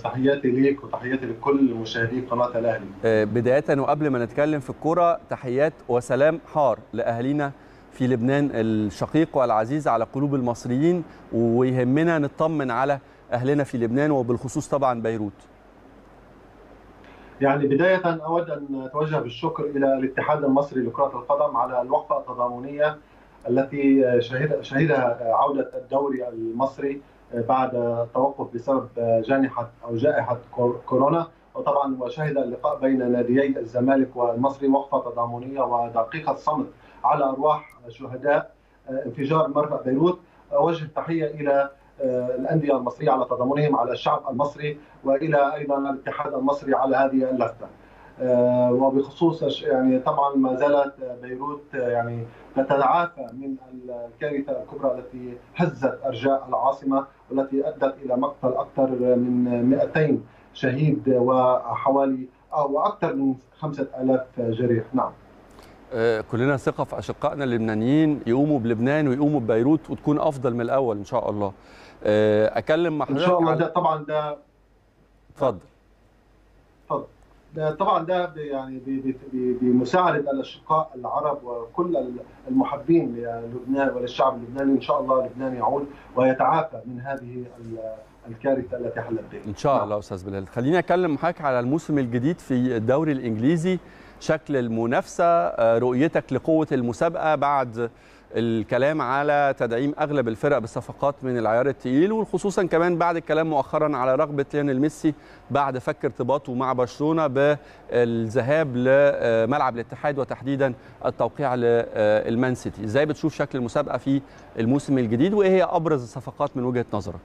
تحياتي ليك وتحياتي لكل مشاهدي قناه الاهلي. بدايه وقبل ما نتكلم في الكوره، تحيات وسلام حار لاهالينا في لبنان الشقيق والعزيز على قلوب المصريين، ويهمنا نطمن على اهلنا في لبنان وبالخصوص طبعا بيروت. يعني بدايه اود ان اتوجه بالشكر الى الاتحاد المصري لكره القدم على الوقفه التضامنيه التي شهدها عوده الدوري المصري بعد التوقف بسبب جائحه كورونا، وطبعا وشهد اللقاء بين ناديي الزمالك والمصري وقفه تضامنيه ودقيقه صمت على ارواح شهداء انفجار مرفأ بيروت. اوجه تحيه الى الأندية المصرية على تضامنهم، على الشعب المصري، وإلى أيضا الاتحاد المصري على هذه اللفتة. وبخصوص يعني طبعا ما زالت بيروت يعني تتعافى من الكارثة الكبرى التي هزت أرجاء العاصمة، والتي أدت إلى مقتل أكثر من 200 شهيد وحوالي أو أكثر من 5000 جريح. نعم، كلنا ثقة في أشقائنا اللبنانيين يقوموا بلبنان ويقوموا ببيروت وتكون أفضل من الأول إن شاء الله. أكلم مع حضرتك إن شاء الله. ده طبعا ده اتفضل. ده طبعا ده يعني بمساعدة الأشقاء العرب وكل المحبين للبنان وللشعب اللبناني، إن شاء الله لبنان يعود ويتعافى من هذه الكارثة التي حلت به إن شاء الله. أستاذ بلال، خليني أكلم معاك على الموسم الجديد في الدوري الإنجليزي، شكل المنافسة، رؤيتك لقوة المسابقة بعد الكلام على تدعيم أغلب الفرق بالصفقات من العيار الثقيل، وخصوصا كمان بعد الكلام مؤخرا على رغبة ليونيل ميسي بعد فك ارتباطه مع برشلونة بالذهاب لملعب الاتحاد وتحديدا التوقيع للمان سيتي. ازاي بتشوف شكل المسابقة في الموسم الجديد، وإيه هي أبرز الصفقات من وجهة نظرك؟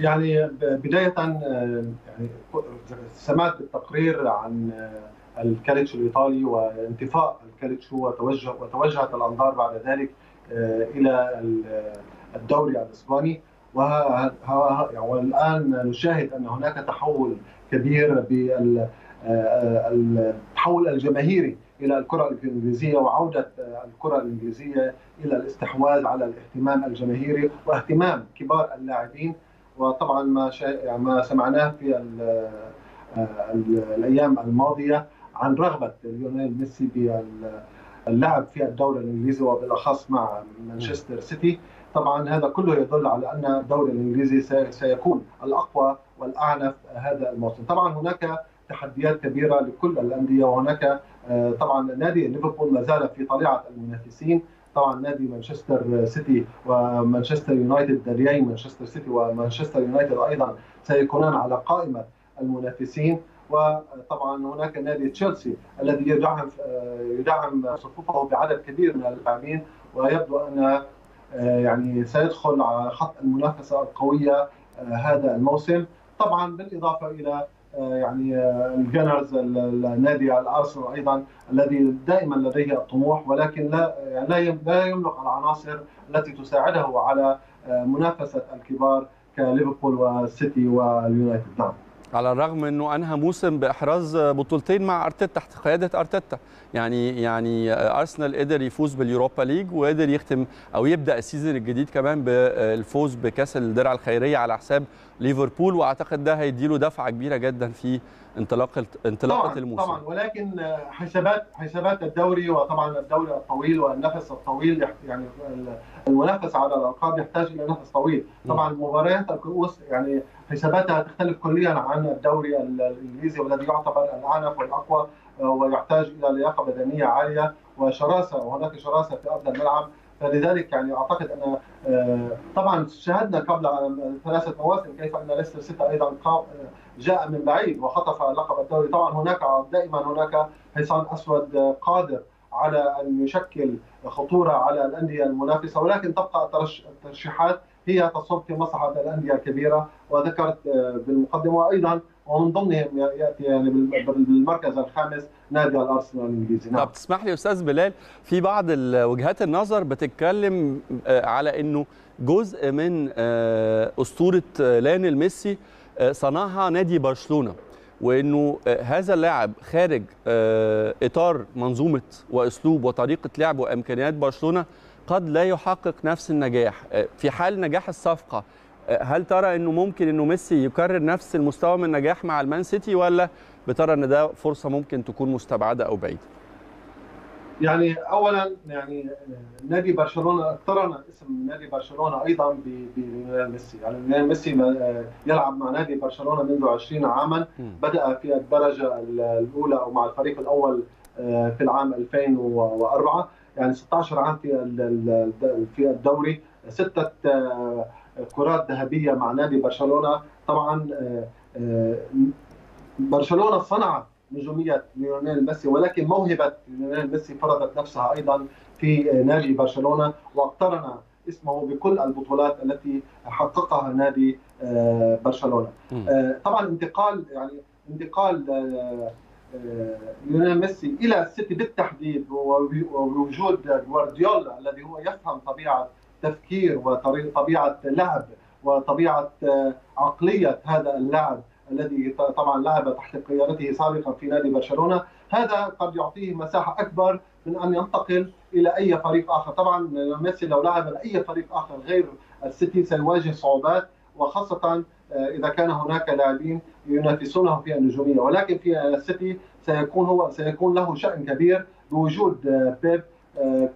يعني بداية يعني سمعت التقرير عن الكالتش الإيطالي وانتفاء الكالتش هو وتوجهت الأنظار بعد ذلك إلى الدوري الإسباني. والآن نشاهد أن هناك تحول كبير بالتحول الجماهيري إلى الكرة الإنجليزية وعودة الكرة الإنجليزية إلى الاستحواذ على الاهتمام الجماهيري واهتمام كبار اللاعبين. وطبعا ما سمعناه في الأيام الماضية عن رغبة ليونيل ميسي باللعب في الدوري الإنجليزي وبالأخص مع مانشستر سيتي. طبعا هذا كله يدل على أن الدوري الإنجليزي سيكون الأقوى والأعنف هذا الموسم. طبعا هناك تحديات كبيرة لكل الأندية، وهناك طبعا نادي ليفربول ما زال في طليعة المنافسين. طبعا نادي مانشستر سيتي ومانشستر يونايتد، ناديي مانشستر سيتي ومانشستر يونايتد أيضا سيكونان على قائمة المنافسين. وطبعا هناك نادي تشيلسي الذي يدعم صفوفه بعدد كبير من اللاعبين، ويبدو أن يعني سيدخل على خط المنافسة القوية هذا الموسم. طبعا بالإضافة إلى يعني الجنرز النادي الأرسنال أيضا الذي دائما لديه الطموح، ولكن لا يملك العناصر التي تساعده على منافسة الكبار كليفربول والسيتي واليونايتد. نعم، على الرغم أنه أنهى موسم بإحراز بطولتين مع أرتيتا تحت قيادة أرتيتا، يعني أرسنال قدر يفوز باليوروبا ليج وقدر يختم أو يبدأ السيزون الجديد كمان بالفوز بكأس الدرع الخيرية على حساب ليفربول، وأعتقد ده هيديله دفعة كبيرة جدا في انطلاقة الموسم. طبعا ولكن حسابات الدوري، وطبعا الدوري الطويل والنفس الطويل، يعني المنافسة على الألقاب يحتاج إلى نفس طويل. طبعا مباريات الكؤوس يعني حساباتها تختلف كليا عن الدوري الإنجليزي والذي يعتبر الأعنف والأقوى ويحتاج إلى لياقة بدنية عالية وشراسة، وهناك شراسة في أرض الملعب. فلذلك يعني أعتقد أن طبعا شاهدنا قبل 3 مواسم كيف أن ليستر سيتي أيضا جاء من بعيد وخطف لقب الدوري. طبعا دائما هناك حصان أسود قادر على أن يشكل خطورة على الأندية المنافسة، ولكن تبقى الترشيحات هي تصب في مصلحة الأندية الكبيرة. وذكرت بالمقدمة، وأيضا ومن ضمنهم يأتي يعني بالمركز الخامس نادي الأرسنال الإنجليزي. نعم. طب تسمح لي أستاذ بلال، في بعض وجهات النظر بتتكلم على أنه جزء من أسطورة ليونيل ميسي صنعها نادي برشلونة، وأنه هذا اللاعب خارج إطار منظومة وأسلوب وطريقة لعب وإمكانيات برشلونة قد لا يحقق نفس النجاح. في حال نجاح الصفقة، هل ترى أنه ممكن أنه ميسي يكرر نفس المستوى من النجاح مع المان سيتي، ولا بترى أن ده فرصة ممكن تكون مستبعدة أو بعيدة؟ يعني أولا يعني نادي برشلونة اقترن اسم نادي برشلونة أيضا بليونيل ميسي. يعني ليونيل ميسي يلعب مع نادي برشلونة منذ 20 عاما، بدأ في الدرجة الأولى أو مع الفريق الأول في العام 2004، يعني 16 عام في الدوري، 6 كرات ذهبية مع نادي برشلونة. طبعا برشلونة صنعت نجومية ليونيل ميسي، ولكن موهبة ليونيل ميسي فرضت نفسها أيضا في نادي برشلونة، واقترن اسمه بكل البطولات التي حققها نادي برشلونة. طبعا انتقال ليونيل ميسي إلى السيتي بالتحديد، ووجود جوارديولا الذي هو يفهم طبيعة تفكير وطبيعة لعب وطبيعة عقلية هذا اللاعب الذي طبعا لعب تحت قيادته سابقا في نادي برشلونة، هذا قد يعطيه مساحة أكبر من أن ينتقل إلى أي فريق آخر. طبعا ميسي لو لعب لأي فريق آخر غير السيتي سيواجه صعوبات، وخاصة إذا كان هناك لاعبين ينافسونه في النجومية. ولكن في السيتي سيكون له شأن كبير بوجود بيب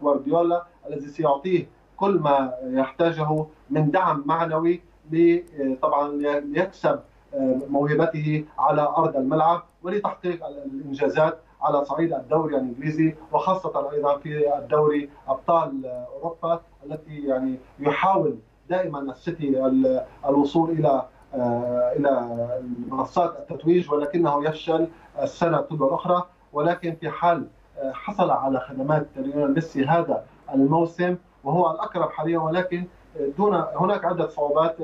جوارديولا الذي سيعطيه كل ما يحتاجه من دعم معنوي طبعا ليكسب موهبته على أرض الملعب ولتحقيق الإنجازات على صعيد الدوري الإنجليزي، وخاصة أيضا في الدوري أبطال أوروبا التي يعني يحاول دائما السيتي الوصول إلى منصات التتويج، ولكنه يفشل السنة تلو الأخرى. ولكن في حال حصل على خدمات ليونيل ميسي هذا الموسم، وهو الأقرب حاليا، ولكن هناك عدة صعوبات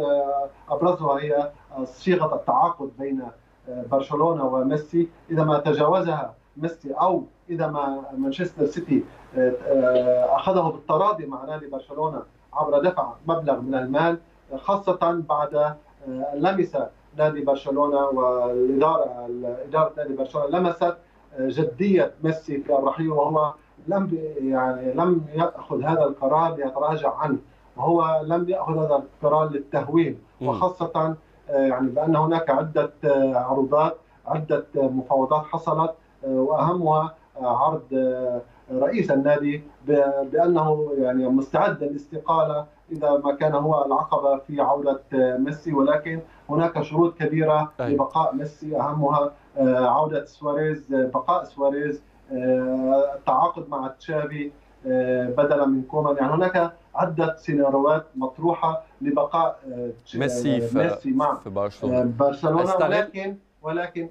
أبرزها هي صيغة التعاقد بين برشلونة وميسي. إذا ما تجاوزها ميسي، او اذا ما مانشستر سيتي اخذه بالتراضي مع نادي برشلونه عبر دفع مبلغ من المال، خاصه بعد لمس نادي برشلونه والاداره نادي برشلونه لمست جديه ميسي في الرحيل، وهو لم ياخذ هذا القرار ليتراجع عنه، وهو لم ياخذ هذا القرار للتهويل، وخاصه بان هناك عده عروضات، عده مفاوضات حصلت، واهمها عرض رئيس النادي بانه مستعد للاستقاله اذا ما كان هو العقبه في عوده ميسي، ولكن هناك شروط كبيره لبقاء ميسي، اهمها عوده سواريز، بقاء سواريز، التعاقد مع تشافي بدلا من كومان، هناك عدة سيناريوهات مطروحة لبقاء ميسي مع برشلونة، ولكن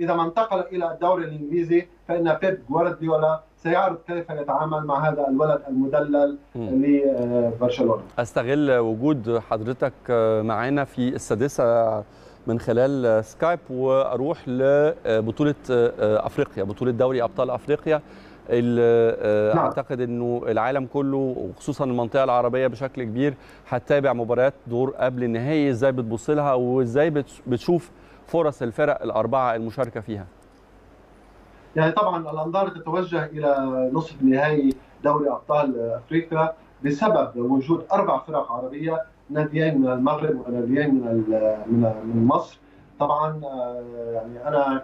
إذا ما انتقل إلى الدوري الإنجليزي فإن بيب جوارديولا سيعرف كيف يتعامل مع هذا الولد المدلل لبرشلونة. أستغل وجود حضرتك معنا في السادسة من خلال سكايب وأروح لبطولة أفريقيا، بطولة دوري أبطال أفريقيا. أعتقد أنه العالم كله وخصوصا المنطقة العربية بشكل كبير هتتابع مباريات دور قبل النهائي، إزاي بتبص لها وإزاي بتشوف فرص الفرق الأربعة المشاركة فيها؟ طبعا الأنظار تتوجه إلى نصف نهائي دوري أبطال أفريقيا بسبب وجود 4 فرق عربية، ناديين من المغرب وناديين من مصر. طبعا أنا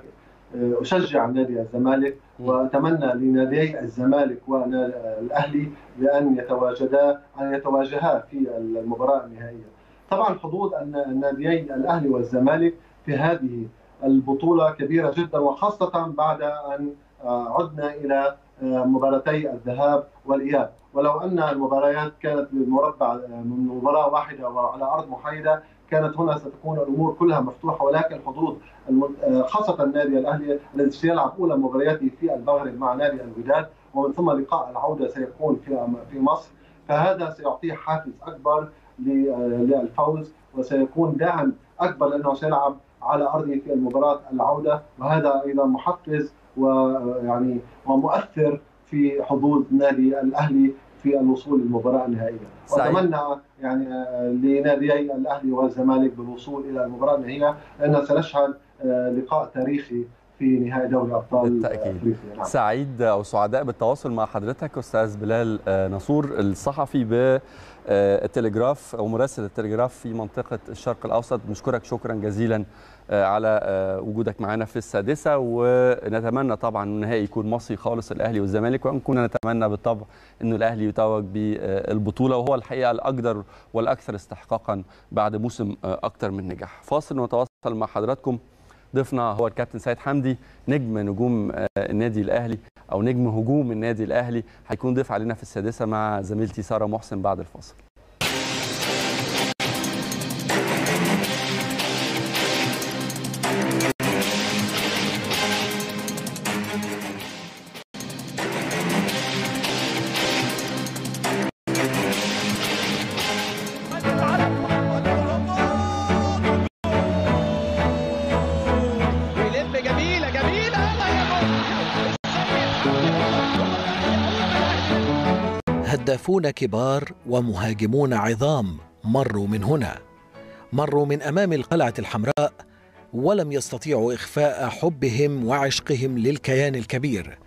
أشجع نادي الزمالك وأتمنى لنادي الزمالك والأهلي أن يتواجها في المباراة النهائية. طبعا حظوظ الناديين الأهلي والزمالك في هذه البطولة كبيرة جدا، وخاصة بعد أن عدنا إلى مباراتي الذهاب والإياب، ولو أن المباريات كانت من مباراة واحدة وعلى أرض محايدة كانت هنا ستكون الامور كلها مفتوحه، ولكن حظوظ خاصه النادي الاهلي الذي سيلعب اولى مبارياته في المغرب مع نادي الوداد، ومن ثم لقاء العوده سيكون في مصر، فهذا سيعطيه حافز اكبر للفوز، وسيكون داعم اكبر لانه سيلعب على ارضه في مباراه العوده، وهذا ايضا محفز ومؤثر في حظوظ النادي الاهلي في الوصول للمباراة النهائية. وأتمنى لناديي الأهلي والزمالك بالوصول إلى المباراة النهائية، لأن سنشهد لقاء تاريخي في نهائي دوري أبطال أفريقيا. نعم. سعيد أو سعداء بالتواصل مع حضرتك أستاذ بلال نصور، الصحفي بالتلجراف أو مراسل التلجراف في منطقة الشرق الأوسط. نشكرك شكرا جزيلا على وجودك معنا في السادسة، ونتمنى طبعا النهائي يكون مصري خالص، الأهلي والزمالك، وأن كنا نتمنى بالطبع أنه الأهلي يتوج بالبطولة، وهو الحقيقة الأقدر والأكثر استحقاقا بعد موسم أكثر من نجاح. فاصل ونتواصل مع حضراتكم. ضيفنا هو الكابتن السيد حمدي، نجم النادي الأهلي أو نجم هجوم النادي الأهلي، هيكون ضيف علينا في السادسة مع زميلتي سارة محسن بعد الفاصل. هدافون كبار ومهاجمون عظام مروا من هنا، مروا من أمام القلعة الحمراء، ولم يستطيعوا إخفاء حبهم وعشقهم للكيان الكبير.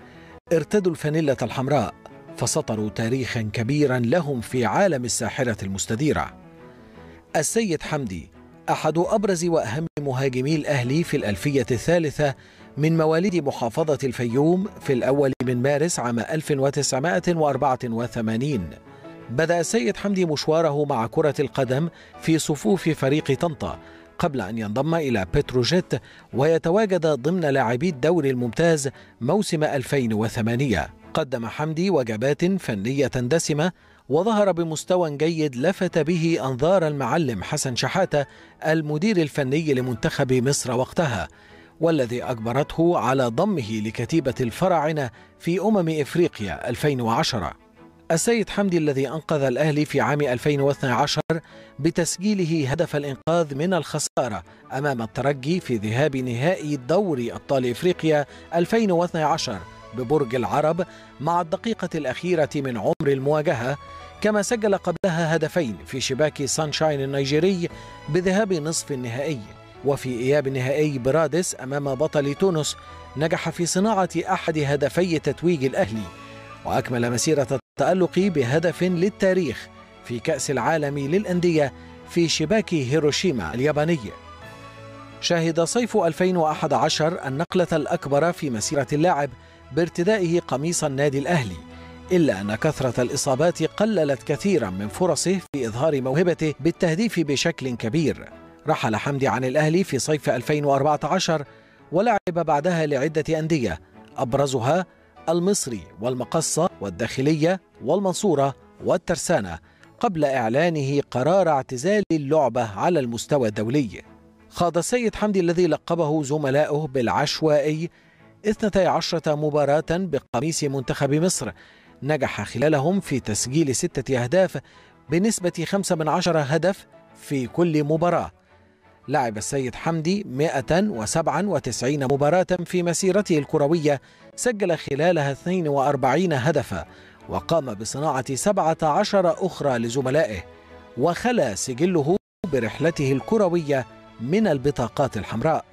ارتدوا الفانيلة الحمراء فسطروا تاريخا كبيرا لهم في عالم الساحرة المستديرة. السيد حمدي أحد أبرز وأهم مهاجمي الأهلي في الألفية الثالثة، من مواليد محافظة الفيوم في الأول من مارس عام 1984. بدأ السيد حمدي مشواره مع كرة القدم في صفوف فريق طنطا قبل أن ينضم إلى بتروجيت ويتواجد ضمن لاعبي الدوري الممتاز موسم 2008. قدم حمدي وجبات فنية دسمة وظهر بمستوى جيد لفت به أنظار المعلم حسن شحات المدير الفني لمنتخب مصر وقتها، والذي أجبرته على ضمه لكتيبة الفراعنة في أمم إفريقيا 2010. السيد حمدي الذي أنقذ الأهلي في عام 2012 بتسجيله هدف الإنقاذ من الخسارة أمام الترجي في ذهاب نهائي دوري أبطال إفريقيا 2012 ببرج العرب مع الدقيقة الأخيرة من عمر المواجهة، كما سجل قبلها هدفين في شباك سانشاين النيجيري بذهاب نصف النهائي، وفي إياب نهائي برادس أمام بطل تونس نجح في صناعة أحد هدفي تتويج الأهلي، وأكمل مسيرة التألق بهدف للتاريخ في كأس العالم للأندية في شباك هيروشيما اليابانية. شهد صيف 2011 النقلة الأكبر في مسيرة اللاعب بارتدائه قميص النادي الأهلي، إلا أن كثرة الإصابات قللت كثيرا من فرصه في إظهار موهبته بالتهديف بشكل كبير. رحل حمدي عن الأهلي في صيف 2014 ولعب بعدها لعدة أندية أبرزها المصري والمقصة والداخلية والمنصورة والترسانة، قبل إعلانه قرار اعتزال اللعبة على المستوى الدولي. خاض السيد حمدي الذي لقبه زملائه بالعشوائي 12 مباراة بقميص منتخب مصر، نجح خلالهم في تسجيل 6 أهداف بنسبة 5 من 10 هدف في كل مباراة. لعب السيد حمدي 197 مباراة في مسيرته الكروية، سجل خلالها 42 هدفا، وقام بصناعة 17 أخرى لزملائه، وخلا سجله برحلته الكروية من البطاقات الحمراء،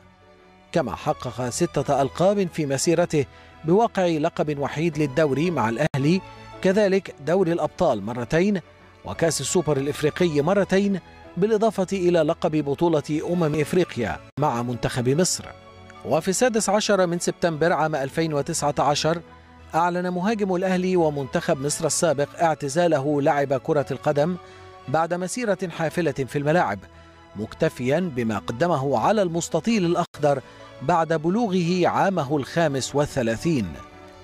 كما حقق 6 ألقاب في مسيرته بواقع لقب وحيد للدوري مع الأهلي، كذلك دوري الأبطال مرتين وكأس السوبر الإفريقي مرتين، بالإضافة إلى لقب بطولة إفريقيا مع منتخب مصر. وفي 16 من سبتمبر عام 2019 أعلن مهاجم الأهلي ومنتخب مصر السابق اعتزاله لعب كرة القدم بعد مسيرة حافلة في الملاعب، مكتفيا بما قدمه على المستطيل الأخضر بعد بلوغه عامه 35.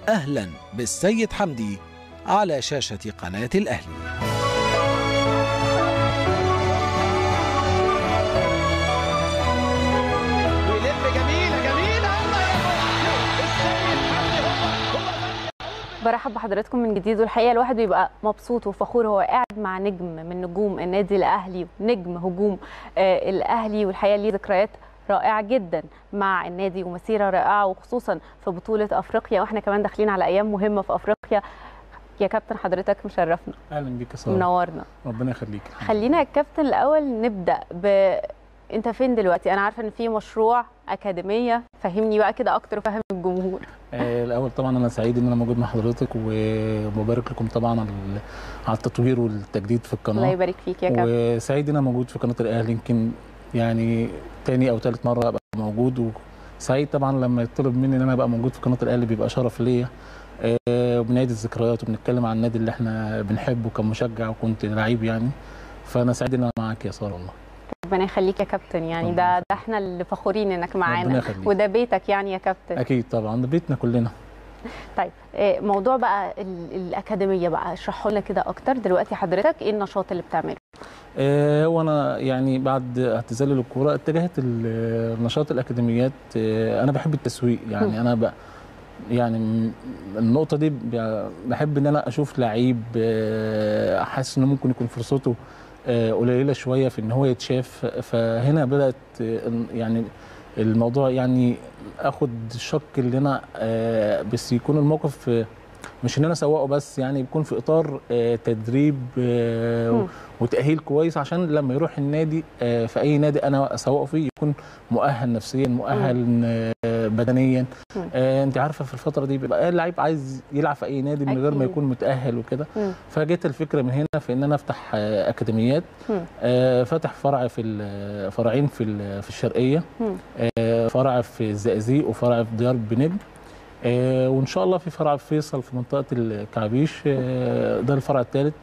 أهلا بالسيد حمدي على شاشة قناة الأهلي. برحب بحضراتكم من جديد، والحقيقه الواحد بيبقى مبسوط وفخور وهو قاعد مع نجم من نجوم النادي الاهلي، نجم هجوم الاهلي، والحقيقه ليه ذكريات رائعه جدا مع النادي ومسيره رائعه، وخصوصا في بطوله افريقيا، واحنا كمان داخلين على ايام مهمه في افريقيا. يا كابتن حضرتك مشرفنا. اهلا بيك يا ساره، منورنا. ربنا يخليك. خلينا يا كابتن الاول نبدا انت فين دلوقتي؟ انا عارفه ان في مشروع اكاديميه، فهمني بقى كده اكتر وفهم الجمهور. الاول طبعا انا سعيد ان انا موجود مع حضرتك، ومبارك لكم طبعا على التطوير والتجديد في القناه. الله يبارك فيك يا كابتن. وسعيد ان انا موجود في قناه الاهلي، يمكن يعني تاني او تالت مره ابقى موجود، وسعيد طبعا لما يطلب مني ان انا ابقى موجود في قناه الاهلي بيبقى شرف ليا. وبنعيد الذكريات وبنتكلم عن النادي اللي احنا بنحبه كمشجع، وكنت لعيب يعني، فانا سعيد ان انا معاك يا ساره والله. ربنا يخليك يا كابتن، يعني ده احنا اللي فخورين انك معانا، وده بيتك يعني يا كابتن. اكيد طبعا، ده بيتنا كلنا. طيب موضوع بقى الاكاديميه بقى، اشرحوا لنا كده اكتر دلوقتي حضرتك ايه النشاط اللي بتعمله؟ وانا يعني بعد اعتزالي للكوره اتجهت النشاط الاكاديميات. انا بحب التسويق يعني، انا بقى يعني النقطه دي بحب ان انا اشوف لعيب احس انه ممكن يكون فرصته قليله شويه في ان هو يتشاف، فهنا بدات يعني الموضوع يعني اخد الشق اللي انا بس يكون الموقف مش ان انا اسوقه بس، يعني بيكون في اطار تدريب وتاهيل كويس، عشان لما يروح النادي في اي نادي انا اسوقه فيه يكون مؤهل نفسيا، مؤهل بدنيا. انت عارفه في الفتره دي بيبقى اللعيب عايز يلعب في اي نادي من غير ما يكون متاهل وكده، فجت الفكره من هنا في ان انا افتح اكاديميات. فاتح فرع في فرعين في الشرقيه، فرع في الزقازيق وفرع في ديار بنجم، وان شاء الله في فرع في فيصل في منطقه الكعبيش، ده الفرع الثالث،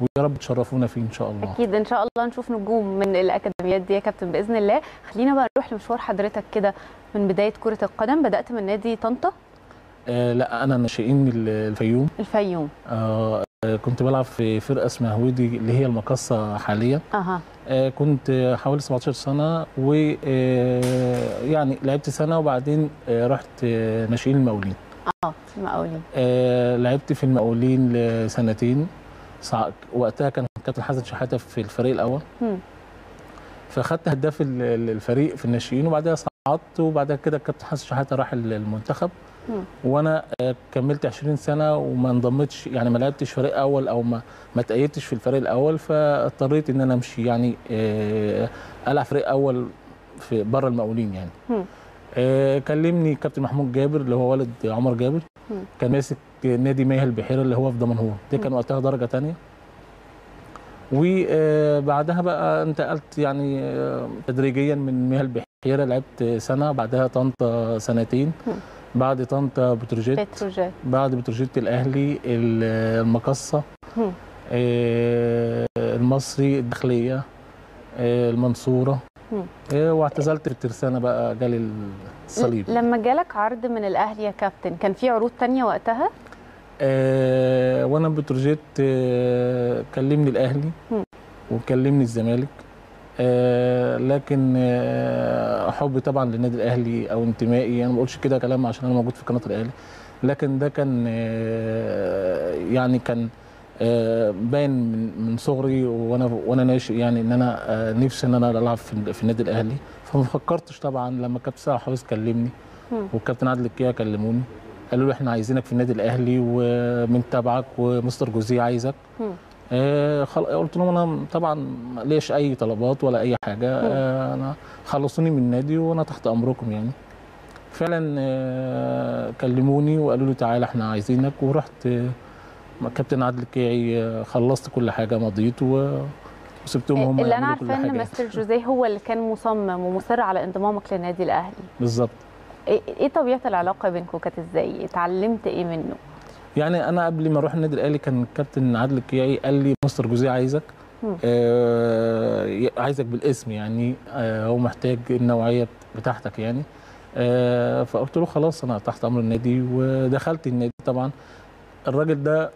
ويا رب تشرفونا فيه ان شاء الله. اكيد ان شاء الله نشوف نجوم من الاكاديميات دي يا كابتن باذن الله. خلينا بقى نروح لمشوار حضرتك كده من بدايه كره القدم، بدات من نادي طنطا. لا انا ناشئين الفيوم. الفيوم. كنت بلعب في فرقه اسمها هويدي اللي هي المقصه حاليا. كنت حوالي 17 سنه، ويعني لعبت سنه، وبعدين رحت ناشئين المقاولين. في المقاولين. لعبت في المقاولين لسنتين، وقتها كان كابتن حسن شحاته في الفريق الاول. فاخدت هداف الفريق في الناشئين، وبعدها صعدت، وبعد كده الكابتن حسن شحاته راح المنتخب. وانا كملت 20 سنه وما انضمتش، يعني ما لعبتش فريق اول او ما تأيدتش في الفريق الاول، فاضطريت ان انا امشي، يعني العب فريق اول في بره المقاولين يعني. كلمني كابتن محمود جابر اللي هو والد عمر جابر، كان ماسك نادي مياه البحيره اللي هو في دمنهور، ده كان وقتها درجه ثانيه. وبعدها بقى انتقلت يعني تدريجيا من مياه البحيره، لعبت سنه، بعدها طنطا سنتين، بعد طنطا بتروجيت، بعد بتروجيت الاهلي، المقصه، المصري، الداخليه، المنصوره، واعتزلت في الترسانه بقى، جالي الصليب. لما جالك عرض من الاهلي يا كابتن، كان في عروض ثانيه وقتها؟ وانا بتروجيت كلمني الاهلي وكلمني الزمالك، لكن حبي طبعا للنادي الاهلي او انتمائي، انا ما بقولش كده كلام عشان انا موجود في قناه الاهلي، لكن ده كان يعني كان باين من صغري وانا ناشئ، يعني ان انا نفسي ان انا العب في النادي الاهلي. فما فكرتش طبعا لما كابتن سارة حافظ كلمني والكابتن عادل الكيا كلموني، قالوا لي احنا عايزينك في النادي الاهلي ومن تبعك ومستر جوزيه عايزك. قلت لهم انا طبعا ليش اي طلبات ولا اي حاجه، انا خلصوني من النادي وانا تحت امركم يعني. فعلا كلموني وقالوا لي تعالى احنا عايزينك، ورحت كابتن عادل الكيعي، خلصت كل حاجه، مضيت وسبتهم هم اللي انا عارفه ان مستر جوزيه هو اللي كان مصمم ومصر على انضمامك للنادي الاهلي بالظبط. ايه طبيعه العلاقه بينكم كانت ازاي؟ اتعلمت ايه منه؟ يعني انا قبل ما اروح النادي الاهلي كان الكابتن عادل الكيعي قال لي مستر جوزيه عايزك، عايزك بالاسم يعني، هو محتاج النوعيه بتاعتك يعني. فقلت له خلاص انا تحت امر النادي، ودخلت النادي. طبعا الراجل ده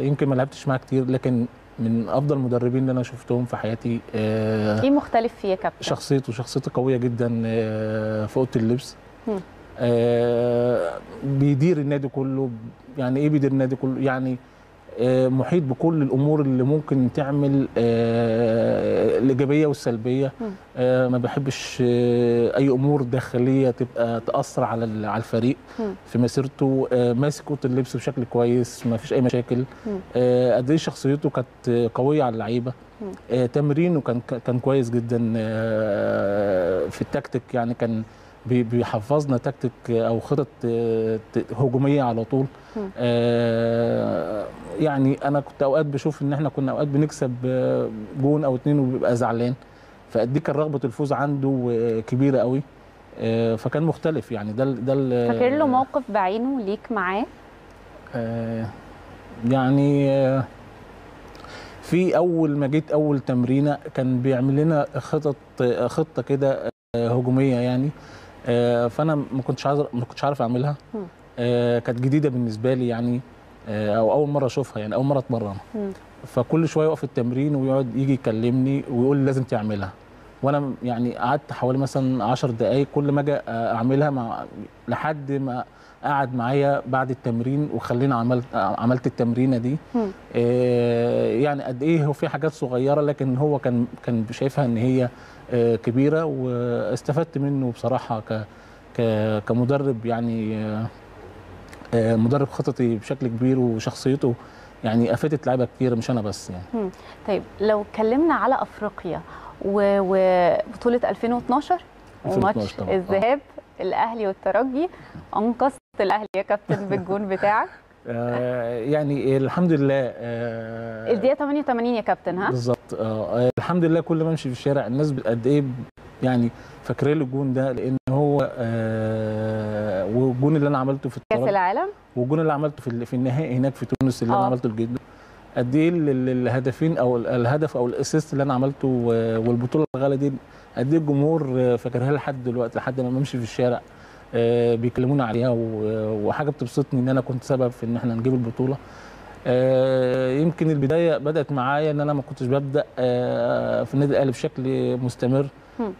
يمكن ما لعبتش معاه كتير، لكن من افضل المدربين اللي انا شفتهم في حياتي. ايه مختلف فيه يا كابتن؟ شخصيته قويه جدا في اوضه اللبس. بيدير النادي كله، يعني ايه بيدير النادي كله؟ يعني محيط بكل الامور اللي ممكن تعمل الايجابيه والسلبيه. ما بحبش اي امور داخليه تبقى تاثر على الفريق في مسيرته. ماسك اوضه اللبس بشكل كويس، ما فيش اي مشاكل. قد ايه شخصيته كانت قويه على اللعيبه. تمرينه كان كويس جدا في التكتيك، يعني كان بيحفظنا تكتيك او خطط هجوميه على طول. يعني انا كنت اوقات بشوف ان احنا كنا اوقات بنكسب جون او اتنين وبيبقى زعلان، فقد ايه كان رغبه الفوز عنده كبيره قوي. فكان مختلف يعني. ده فاكر له موقف بعينه ليك معاه؟ يعني في اول ما جيت اول تمرينه كان بيعمل لنا خطه كده هجوميه يعني. فانا ما كنتش عارف اعملها. كانت جديده بالنسبه لي يعني، او اول مره اشوفها يعني، اول مره اتمرنها. فكل شويه يقف التمرين ويقعد يجي يكلمني ويقول لي لازم تعملها، وانا يعني قعدت حوالي مثلا 10 دقائق كل ما اجي اعملها، لحد ما قعد معايا بعد التمرين وخلينا عملت التمرينه دي. يعني قد ايه هو في حاجات صغيره، لكن هو كان شايفها ان هي كبيره، واستفدت منه بصراحه كمدرب يعني. مدرب خططي بشكل كبير، وشخصيته يعني افادت لعيبه كتير مش انا بس يعني. طيب لو اتكلمنا على افريقيا وبطوله 2012 وماتش الذهاب الاهلي والترجي، انقذت الاهلي يا كابتن بالجون بتاعك. يعني الحمد لله. الدقيقه 88 يا كابتن، ها بالظبط. الحمد لله كل ما امشي في الشارع الناس قد ايه يعني فاكرين الجون ده، لان هو والجون اللي انا عملته في كاس العالم، والجون اللي عملته في النهائي هناك في تونس اللي انا عملته لجد، قد ايه الهدفين او الهدف او الاسيست اللي انا عملته والبطوله الغاليه دي قد ايه الجمهور فاكرها لحد دلوقتي، لحد ما بمشي في الشارع بيكلموني عليها، وحاجه بتبسطني ان انا كنت سبب في ان احنا نجيب البطوله. يمكن البدايه بدات معايا ان انا ما كنتش ببدا في النادي الاهلي بشكل مستمر.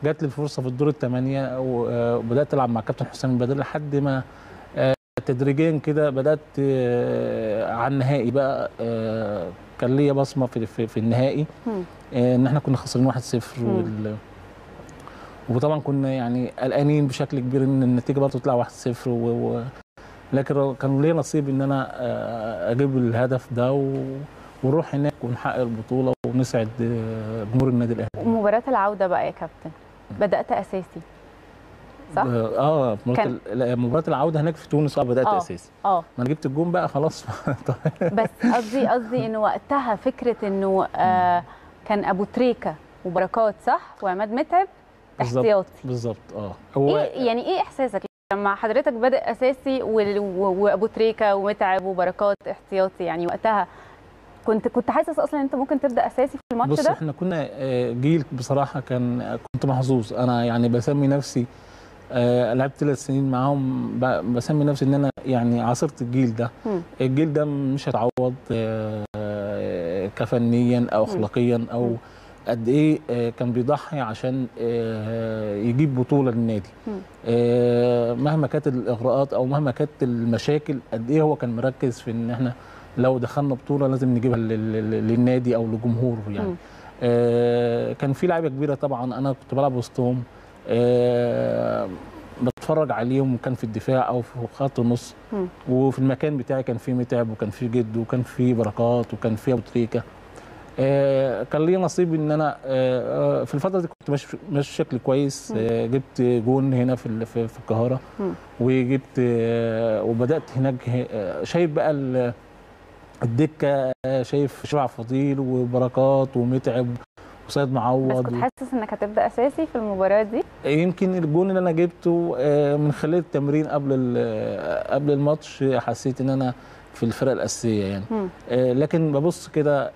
جات لي الفرصه في الدور الثمانيه، وبدات العب مع كابتن حسام البدر لحد ما تدريجيا كده بدات على النهائي بقى. كان ليا بصمه في النهائي ان احنا كنا خسرين 1-0 وطبعا كنا يعني قلقانين بشكل كبير ان النتيجه برضه تطلع 1-0 لكن كان ليا نصيب ان انا اجيب الهدف ده ونروح هناك ونحقق البطوله ونسعد جمهور النادي الاهلي. مباراه العوده بقى يا كابتن بدات اساسي صح؟ مباراة العودة هناك في تونس بدأت أساسي. ما أنا جبت الجون بقى خلاص. بس قصدي إنه وقتها فكرة إنه كان أبو تريكة وبركات صح؟ وعماد متعب احتياطي. بالظبط هو إيه يعني إيه إحساسك لما حضرتك بدأ أساسي وأبو تريكة ومتعب وبركات احتياطي؟ يعني وقتها كنت حاسس اصلا انت ممكن تبدا اساسي في الماتش ده؟ بص احنا كنا جيل بصراحه كنت محظوظ. انا يعني بسمي نفسي لعبت 3 سنين معاهم، بسمي نفسي ان انا يعني عاصرت الجيل ده. الجيل ده مش هتعوض كفنيا او اخلاقيا او قد ايه كان بيضحي عشان يجيب بطوله للنادي. مهما كانت الاغراءات او مهما كانت المشاكل قد ايه هو كان مركز في ان احنا لو دخلنا بطوله لازم نجيبها للنادي او لجمهوره يعني. كان في لعيبه كبيره طبعا انا كنت بلعب وسطهم، بتفرج عليهم، كان في الدفاع او في خط النص وفي المكان بتاعي كان في متعب وكان في جد وكان في بركات وكان في ابو تريكه. كان لي نصيب ان انا في الفتره دي كنت ماشي بشكل كويس. جبت جون هنا في القاهره وجبت وبدات هناك. شايف بقى الدكه، شايف شبع فضيل وبركات ومتعب وسيد معوض. بس كنت حاسس انك هتبدا اساسي في المباراه دي؟ يمكن الجون اللي انا جبته من خلال التمرين قبل الماتش حسيت ان انا في الفرقه الاساسيه يعني. لكن ببص كده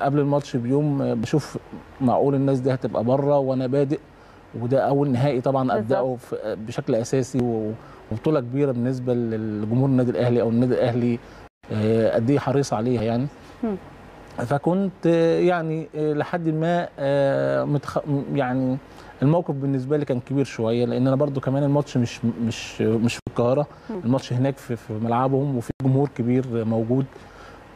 قبل الماتش بيوم بشوف معقول الناس دي هتبقى بره وانا بادئ، وده اول نهائي طبعا ابداه بشكل اساسي وبطوله كبيره بالنسبه لجمهور النادي الاهلي او النادي الاهلي قد ايه حريص عليها يعني. فكنت يعني لحد ما يعني الموقف بالنسبه لي كان كبير شويه لان انا برضو كمان الماتش مش في القاهره، الماتش هناك في ملعبهم وفي جمهور كبير موجود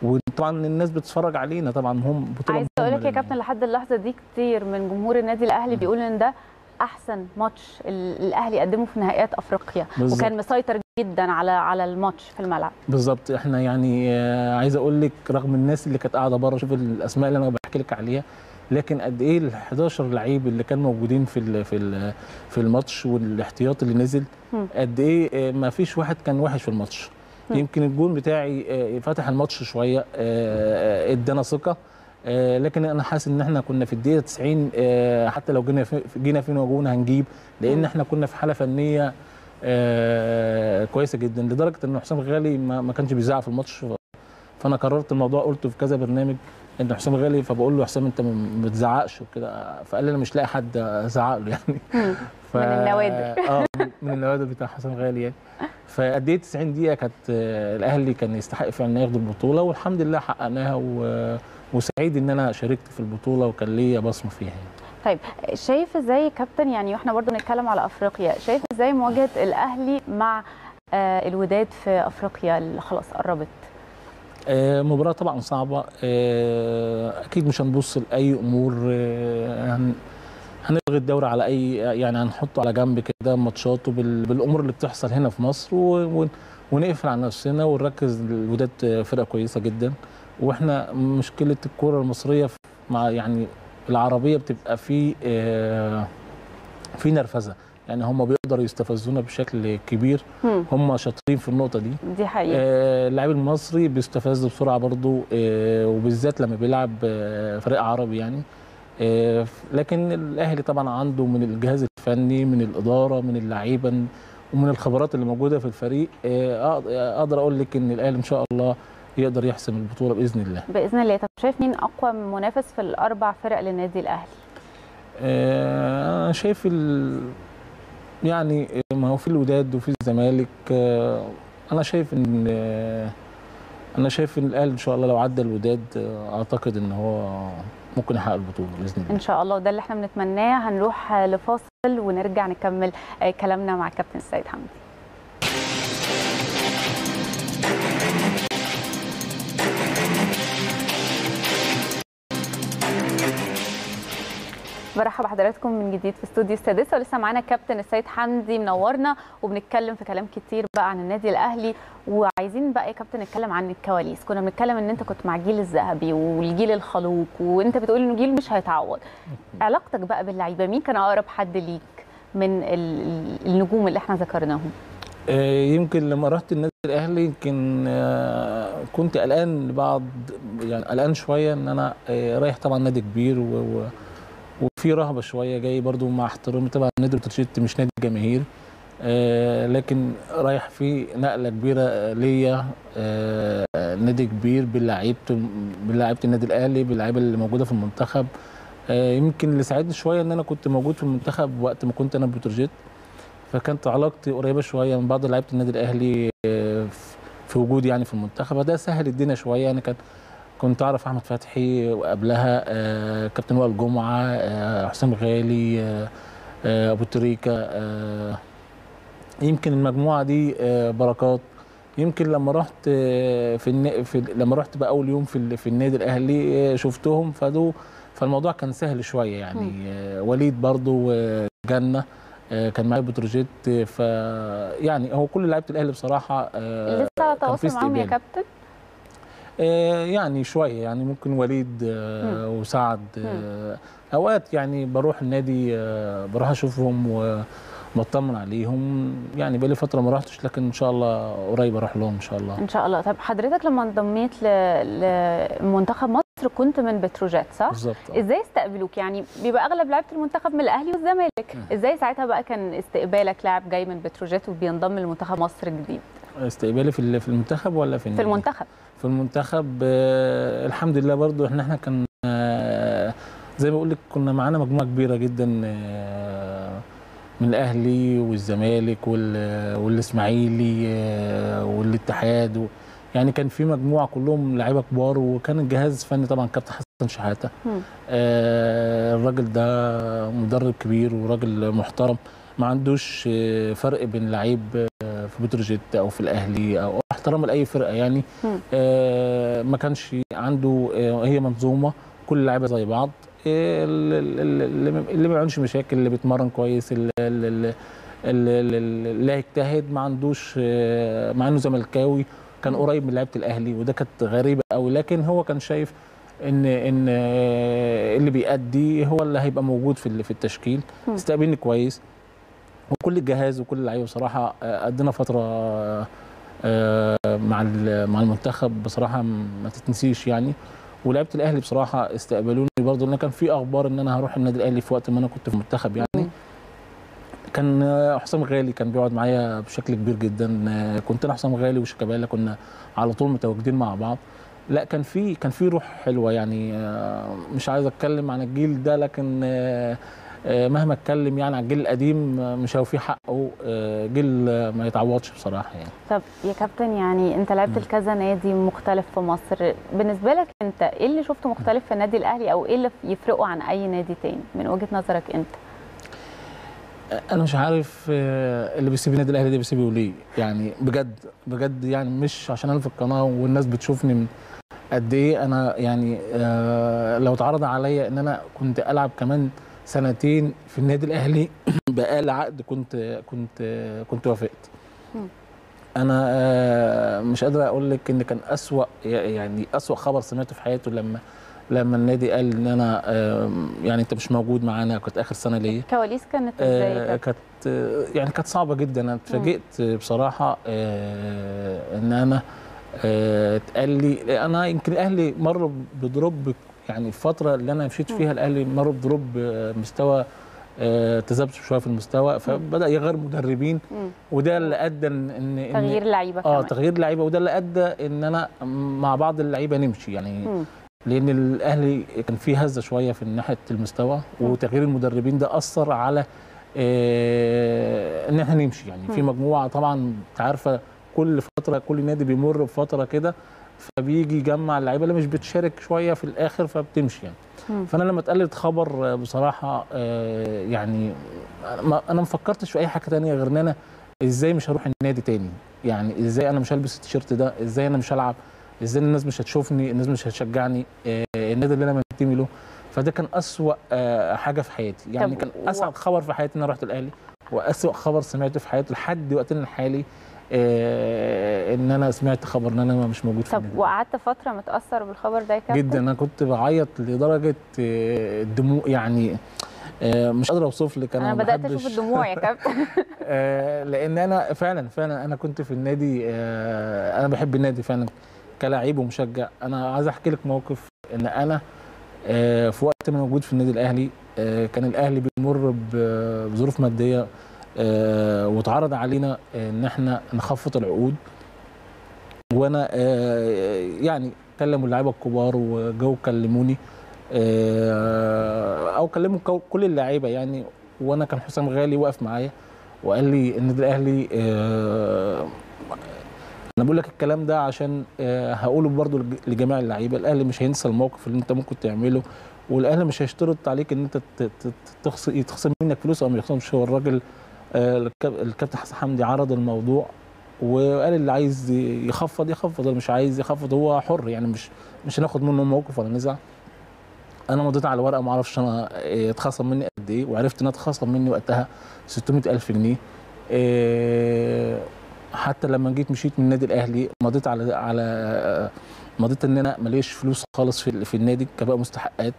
وطبعا الناس بتتفرج علينا. طبعا هم بطوله. عايزه اقول لك يا كابتن لحد اللحظه دي كتير من جمهور النادي الاهلي بيقول ان ده احسن ماتش الاهلي قدمه في نهائيات افريقيا بالزبط. وكان مسيطر جدا على الماتش في الملعب. بالظبط احنا يعني عايز اقول لك رغم الناس اللي كانت قاعده بره، شوف الاسماء اللي انا بحكي لك عليها، لكن قد ايه ال 11 لعيب اللي كانوا موجودين في الماتش والاحتياط اللي نزل قد ايه ما فيش واحد كان وحش في الماتش. يمكن الجول بتاعي فتح الماتش شويه، ادانا ثقه، لكن انا حاسس ان احنا كنا في الدقيقه 90 حتى لو جينا فينا وجون هنجيب لان احنا كنا في حاله فنيه كويسه جدا لدرجه ان حسام غالي ما كانش بيزعق في الماتش. فانا قررت الموضوع، قلته في كذا برنامج ان حسام غالي، فبقول له حسام انت ما بتزعقش وكده، فقال لي انا مش لاقي حد ازعق له يعني. من النوادر من النوادر بتاع حسام غالي يعني. فقد ايه 90 دقيقه كانت الاهلي كان يستحق فعلا ياخد البطوله والحمد لله حققناها وسعيد ان انا شاركت في البطوله وكان ليا بصمه فيها يعني. طيب شايف ازاي كابتن يعني واحنا برضه بنتكلم على افريقيا، شايف ازاي مواجهه الاهلي مع الوداد في افريقيا اللي خلاص قربت؟ مباراه طبعا صعبه، اكيد مش هنبص لاي امور، هنلغي الدوري على اي يعني، هنحطه على جنب كده ماتشاته بالامور اللي بتحصل هنا في مصر ونقفل على نفسنا ونركز. الوداد فرقه كويسه جدا واحنا مشكله الكره المصريه مع يعني العربيه بتبقى في نرفزه يعني، هم بيقدروا يستفزونا بشكل كبير، هم شاطرين في النقطه دي حقيقه. اللاعب المصري بيستفز بسرعه برضو وبالذات لما بيلعب فريق عربي يعني. لكن الاهلي طبعا عنده من الجهاز الفني، من الاداره، من اللعيبه، ومن الخبرات اللي موجوده في الفريق. اقدر اقول لك ان الاهلي ان شاء الله يقدر يحسم البطوله باذن الله. باذن الله. طب شايف مين اقوى منافس في الاربع فرق للنادي الاهلي؟ انا شايف يعني ما هو في الوداد وفي الزمالك. انا شايف ان الاهلي ان شاء الله لو عدى الوداد اعتقد ان هو ممكن يحقق البطوله باذن الله. ان شاء الله، وده اللي احنا بنتمناه. هنروح لفاصل ونرجع نكمل كلامنا مع الكابتن السيد حمدي. برحب بحضراتكم من جديد في استوديو السادسه، ولسه معانا كابتن السيد حمدي منورنا، وبنتكلم في كلام كتير بقى عن النادي الاهلي. وعايزين بقى يا كابتن نتكلم عن الكواليس. كنا بنتكلم ان انت كنت مع الجيل الذهبي والجيل الخلوق، وانت بتقول انه جيل مش هيتعوض. علاقتك بقى باللعيبه، مين كان اقرب حد ليك من النجوم اللي احنا ذكرناهم؟ يمكن لما رحت النادي الاهلي يمكن كنت قلقان لبعض، يعني قلقان شويه ان انا رايح طبعا نادي كبير وفي رهبه شويه، جاي برضو مع احترامي طبعا نادي بتروجيت مش نادي جماهير، لكن رايح في نقله كبيره ليا، نادي كبير بلاعيبه النادي الاهلي، باللعيبه اللي موجوده في المنتخب. يمكن اللي ساعدني شويه ان انا كنت موجود في المنتخب وقت ما كنت انا بتروجيت، فكانت علاقتي قريبه شويه من بعض لعيبه النادي الاهلي في وجودي يعني في المنتخب. ده سهل الدنيا شويه، يعني كنت اعرف احمد فتحي، وقبلها كابتن وائل جمعه، حسام غالي، ابو تريكه، يمكن المجموعه دي، بركات. يمكن لما رحت لما رحت بقى اول يوم في النادي الاهلي شفتهم، فالموضوع كان سهل شويه يعني. وليد برضو، جنه كان معايا بتروجيت، فيعني هو كل لعيبه الاهلي بصراحه لسه تواصل معاهم يا كابتن؟ يعني شويه، يعني ممكن وليد وسعد، اوقات يعني بروح النادي، بروح اشوفهم وبطمن عليهم، يعني بقالي فتره ما رحتش، لكن ان شاء الله قريب اروح لهم ان شاء الله. ان شاء الله. طب حضرتك لما انضميت لمنتخب مصر كنت من بتروجيت صح؟ بالظبط. ازاي استقبلوك؟ يعني بيبقى اغلب لعيبه المنتخب من الاهلي والزمالك، ازاي ساعتها بقى كان استقبالك لاعب جاي من بتروجيت وبينضم لمنتخب مصر الجديد؟ استقبالي في المنتخب ولا في النادي؟ في المنتخب. في المنتخب الحمد لله برضو احنا كان زي ما بقول لك كنا معانا مجموعه كبيره جدا، من الاهلي والزمالك والاسماعيلي والاتحاد يعني كان في مجموعه كلهم لعيبه كبار، وكان الجهاز فني طبعا كابتن حسين شحاته، الراجل ده مدرب كبير وراجل محترم، ما عندوش فرق بين لعيب في بتروجيت او في الاهلي او احترام لاي فرقه يعني. ما كانش عنده، هي منظومه كل لعيبه زي بعض، اللي ما عندوش مشاكل، اللي بيتمرن كويس، اللي هيجتهد، ما عندوش، مع انه زملكاوي كان قريب من لعيبه الاهلي، وده كانت غريبه قوي، لكن هو كان شايف ان اللي بيأدي هو اللي هيبقى موجود في التشكيل. استقبلني كويس، وكل الجهاز وكل اللعيبه بصراحه قضينا فتره مع المنتخب بصراحه ما تتنسيش يعني. ولعيبه الاهلي بصراحه استقبلوني برضه، لان كان في اخبار ان انا هروح النادي الاهلي في وقت ما انا كنت في المنتخب يعني. كان حسام غالي كان بيقعد معايا بشكل كبير جدا، كنت انا حسام غالي وشيكابالا كنا على طول متواجدين مع بعض. لا كان في روح حلوه يعني. مش عايز اتكلم عن الجيل ده، لكن مهما اتكلم يعني عن الجيل القديم مش هوفيه حقه، جيل ما يتعوضش بصراحه يعني. طب يا كابتن، يعني انت لعبت لكذا نادي مختلف في مصر، بالنسبه لك انت ايه اللي شفته مختلف في النادي الاهلي، او ايه اللي يفرقه عن اي نادي تاني من وجهه نظرك انت؟ أنا مش عارف اللي بيسيب النادي الأهلي ده بيسيبه ليه؟ يعني بجد بجد يعني، مش عشان أنا في القناة والناس بتشوفني من قد إيه أنا يعني. لو اتعرض عليا إن أنا كنت ألعب كمان سنتين في النادي الأهلي بأقل عقد كنت وافقت. أنا مش قادر أقول لك إن كان أسوأ خبر سمعته في حياته لما النادي قال ان انا يعني انت مش موجود معانا، كانت اخر سنه ليا. الكواليس كانت ازاي؟ كانت يعني كانت صعبه جدا. انا اتفاجئت بصراحه ان انا اتقال لي. انا يمكن الاهلي مر بضروب يعني، الفتره اللي انا مشيت فيها الاهلي مر بضروب مستوى، تذبذب شويه في المستوى، فبدا يغير مدربين، وده اللي ادى ان تغيير لعيبه كمان. تغيير لعيبه، وده اللي ادى ان انا مع بعض اللعيبه نمشي يعني. لأن الأهلي كان فيه هزة شوية في ناحية المستوى، وتغيير المدربين ده أثر على إن احنا نمشي يعني. في مجموعة طبعًا أنت عارفة كل فترة كل نادي بيمر بفترة كده، فبيجي يجمع اللعيبة اللي مش بتشارك شوية في الآخر فبتمشي يعني. فأنا لما اتقلت خبر بصراحة يعني أنا ما فكرتش في أي حاجة تانية غير إن أنا إزاي مش هروح النادي تاني؟ يعني إزاي أنا مش هلبس التيشيرت ده؟ إزاي أنا مش هلعب؟ ازاي الناس مش هتشوفني، الناس مش هتشجعني، النادي اللي انا منتمي له. فده كان أسوأ حاجة في حياتي، يعني كان أسعد خبر في حياتي إن أنا رحت الأهلي، وأسوأ خبر سمعته في حياتي لحد وقتنا الحالي إن أنا سمعت خبر إن أنا مش موجود في النادي. طب وقعدت فترة متأثر بالخبر ده يا كابتن؟ جدا، أنا كنت بعيط لدرجة الدموع، يعني مش قادر اوصف لك. انا بدات اشوف الدموع يا كابتن. لان انا فعلا انا كنت في النادي، انا بحب النادي فعلا كلاعب ومشجع. انا عايز احكي لك موقف ان انا في وقت ما موجود في النادي الاهلي كان الاهلي بيمر بظروف ماديه، واتعرض علينا ان احنا نخفض العقود، وانا يعني كلموا اللعيبه الكبار وجو كلموني او كلموا كل اللعيبه يعني، وانا كان حسام غالي واقف معايا وقال لي النادي الاهلي انا بقول لك الكلام ده عشان هقوله برضو لجميع اللعيبه، الاهلي مش هينسى الموقف اللي انت ممكن تعمله، والاهلي مش هيشترط عليك ان انت يتخصم منك فلوس او ما يخصمش. هو الراجل الكابتن حسين حمدي عرض الموضوع وقال اللي عايز يخفض يخفض، اللي مش عايز يخفض هو حر، يعني مش هناخد منه موقف ولا نزعه. انا مضيت على ورقه ما اعرفش انا اتخصم مني قد ايه، وعرفت انها اتخصم مني وقتها 600,000 جنيه. حتى لما جيت مشيت من النادي الاهلي مضيت على مضيت ان انا ماليش فلوس خالص في النادي كبقى مستحقات،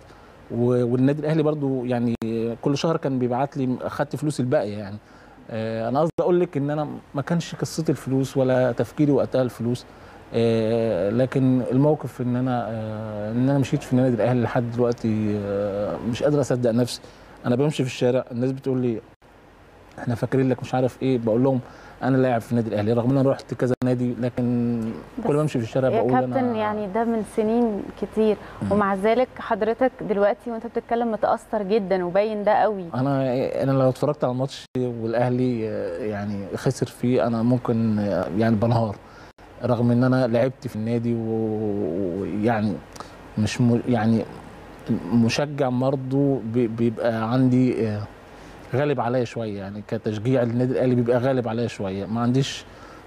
والنادي الاهلي برضو يعني كل شهر كان بيبعت لي اخدت فلوس الباقيه. يعني انا قصدي اقول لك ان انا ما كانش قصتي الفلوس ولا تفكيري وقتها الفلوس، لكن الموقف ان انا مشيت في النادي الاهلي لحد دلوقتي مش قادر اصدق نفسي. انا بمشي في الشارع الناس بتقول لي احنا فاكرين لك مش عارف ايه، بقول لهم انا لاعب في النادي الاهلي رغم ان انا رحت كذا نادي، لكن كل ما امشي في الشارع بقول انا يا كابتن. يعني ده من سنين كتير، ومع ذلك حضرتك دلوقتي وانت بتتكلم متاثر جدا وباين ده قوي. انا لو اتفرجت على الماتش والاهلي يعني خسر فيه انا ممكن يعني بنهار، رغم ان انا لعبت في النادي ويعني مش يعني مشجع برضه بيبقى عندي غالب عليا شويه، يعني كتشجيع النادي الاهلي بيبقى غالب عليا شويه، ما عنديش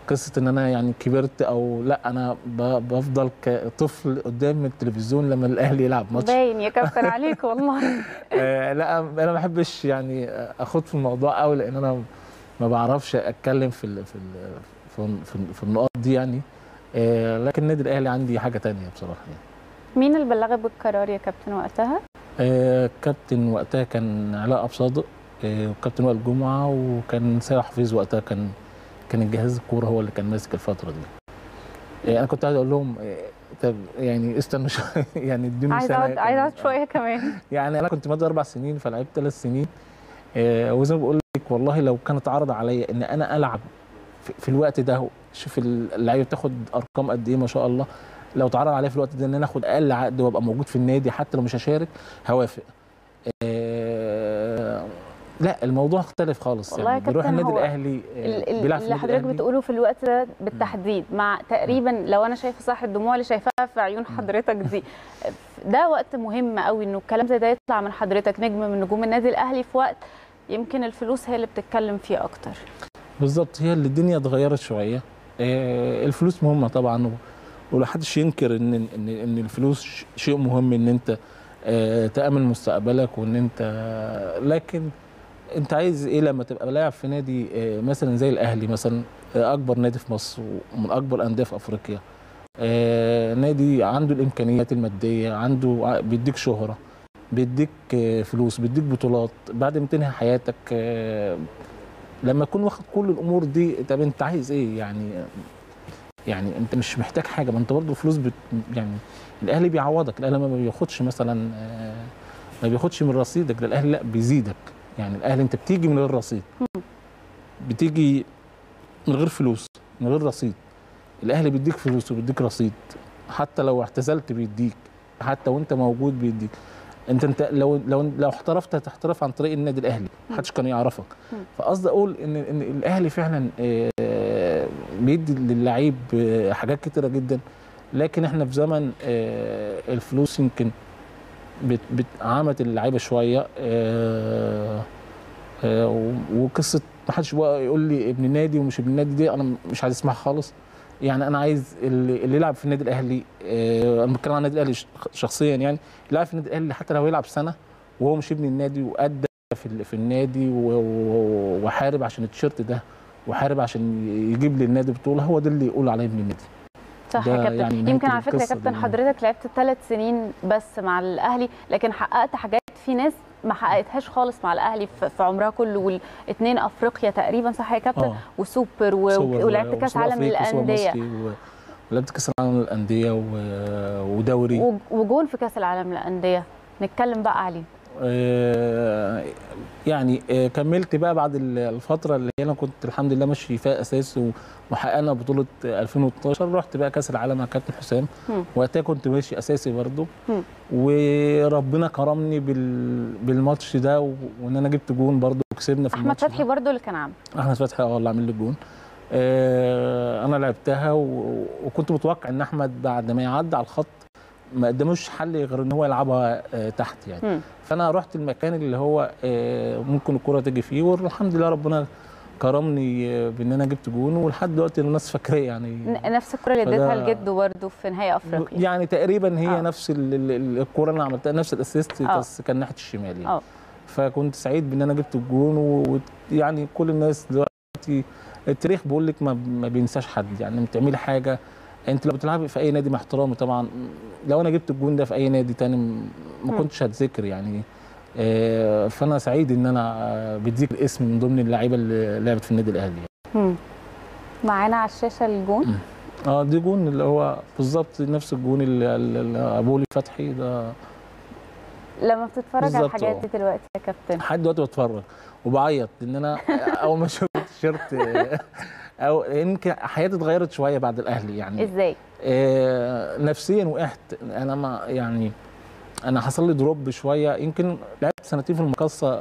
قصه ان انا يعني كبرت او لا، انا بفضل كطفل قدام التلفزيون لما الاهلي يلعب ماتش. باين يا كابتن عليك والله. لا انا ما بحبش يعني اخد في الموضوع قوي، لان انا ما بعرفش اتكلم في النقاط دي يعني، لكن النادي الاهلي عندي حاجه ثانيه بصراحه. يعني مين اللي بلغك بالقرار يا كابتن وقتها؟ كابتن وقتها كان علاء ابو صادق، وكابتن وائل جمعه، وكان سامح حفيظ وقتها، كان الجهاز الكوره هو اللي كان ماسك الفتره دي. انا كنت عايز اقول لهم طب يعني استنوا شويه، يعني ادوني سنه، عايز اقعد شويه كمان. يعني انا كنت مدى 4 سنين فلعبت 3 سنين، وزي ما بقول لك والله لو كان اتعرض عليا ان انا العب في الوقت ده، شوف اللعيبه بتاخد ارقام قد ايه ما شاء الله، لو اتعرض عليا في الوقت ده ان انا اخد اقل عقد وابقى موجود في النادي حتى لو مش هشارك هوافق. لا الموضوع اختلف خالص، يعني بيروح النادي الاهلي بيلعب اللي حضرتك بتقوله في الوقت ده بالتحديد، مع تقريبا لو انا شايفه صح الدموع اللي شايفاها في عيون حضرتك دي، ده وقت مهم قوي انه الكلام زي ده يطلع من حضرتك نجم من نجوم النادي الاهلي في وقت يمكن الفلوس هي اللي بتتكلم فيه اكتر. بالظبط، هي اللي الدنيا اتغيرت شويه. الفلوس مهمه طبعا، ومحدش ينكر ان الفلوس شيء مهم، ان انت تامن مستقبلك، وان انت لكن انت عايز ايه لما تبقى لاعب في نادي مثلا زي الاهلي مثلا، اكبر نادي في مصر ومن اكبر انديه في افريقيا، نادي عنده الامكانيات الماديه، عنده بيديك شهره، بيديك فلوس، بيديك بطولات. بعد ما تنهي حياتك لما تكون واخد كل الامور دي، طب انت عايز ايه؟ يعني انت مش محتاج حاجه، ما انت برضه فلوس يعني الاهلي بيعوضك، الاهلي ما بياخدش مثلا ما بياخدش من رصيدك، ده الاهلي لا بيزيدك، يعني الاهلي انت بتيجي من غير رصيد، بتيجي من غير فلوس، من غير رصيد، الاهلي بيديك فلوس وبيديك رصيد، حتى لو اعتزلت بيديك، حتى وانت موجود بيديك. انت لو احترفت هتحترف عن طريق النادي الاهلي، محدش كان يعرفك. فقصدي اقول ان الاهلي فعلا بيدي للعيب حاجات كتيره جدا، لكن احنا في زمن الفلوس يمكن عمت اللعيبه شويه، وقصه محدش بقى يقول لي ابن نادي ومش ابن نادي دي انا مش عايز اسمعها خالص. يعني انا عايز اللي يلعب في النادي الاهلي، انا بتكلم عن النادي الاهلي شخصيا، يعني يلعب في النادي الاهلي حتى لو يلعب سنه وهو مش ابن النادي وادى في النادي وحارب عشان التيشيرت ده وحارب عشان يجيب لي النادي بطوله، هو ده اللي يقول عليه ابن النادي. صح يا كابتن. يعني يمكن على فكره يا كابتن حضرتك لعبت 3 سنين بس مع الاهلي، لكن حققت حاجات في ناس ما حققتهاش خالص مع الاهلي في عمرها كله، والاثنين افريقيا تقريبا، صح يا كابتن؟ وسوبر ولعبت كاس عالم للانديه، ولعبت كاس العالم للانديه ودوري وجون في كاس العالم للانديه. نتكلم بقى عليه. يعني كملت بقى بعد الفتره اللي انا كنت الحمد لله ماشي فيها اساس وحققنا بطوله 2012، رحت بقى كاس العالم مع كابتن حسام، وقتها كنت ماشي اساسي برضه، وربنا كرمني بالماتش ده وان انا جبت جون برضه وكسبنا في الماتش. احمد فتحي برضه اللي كان عامل، احمد فتحي اللي عامل لي الجون. انا لعبتها وكنت متوقع ان احمد بعد ما يعدي على الخط ما قدموش حل غير ان هو يلعبها تحت يعني. فانا رحت المكان اللي هو ممكن الكره تيجي فيه، والحمد لله ربنا كرمني بان انا جبت جون، ولحد دلوقتي الناس فاكراه يعني. نفس الكره اللي اديتها لجده برده في نهائي افريقيا يعني تقريبا هي نفس الكره اللي انا عملتها، نفس الاسيست بس كان ناحيه الشمال يعني. فكنت سعيد بان انا جبت الجون، ويعني كل الناس دلوقتي التاريخ بيقول لك ما بينساش حد يعني. لما تعملي حاجه انت لو بتلعبي في اي نادي مع احترامي طبعا، لو انا جبت الجون ده في اي نادي تاني ما كنتش هتذكر يعني. فانا سعيد ان انا بتذكر اسمي من ضمن اللعيبه اللي لعبت في النادي الاهلي يعني. معانا على الشاشه الجون. دي جون اللي هو بالظبط نفس الجون اللي ابولي فتحي ده. لما بتتفرج على الحاجات دي دلوقتي يا كابتن؟ لحد دلوقتي بتفرج وبعيط، ان انا اول ما شفت التيشيرت او يمكن حياتي اتغيرت شويه بعد الاهلي يعني. ازاي؟ نفسيا وقعت انا، ما يعني انا حصل لي دروب شويه، يمكن لعبت 2 سنين في المقصه،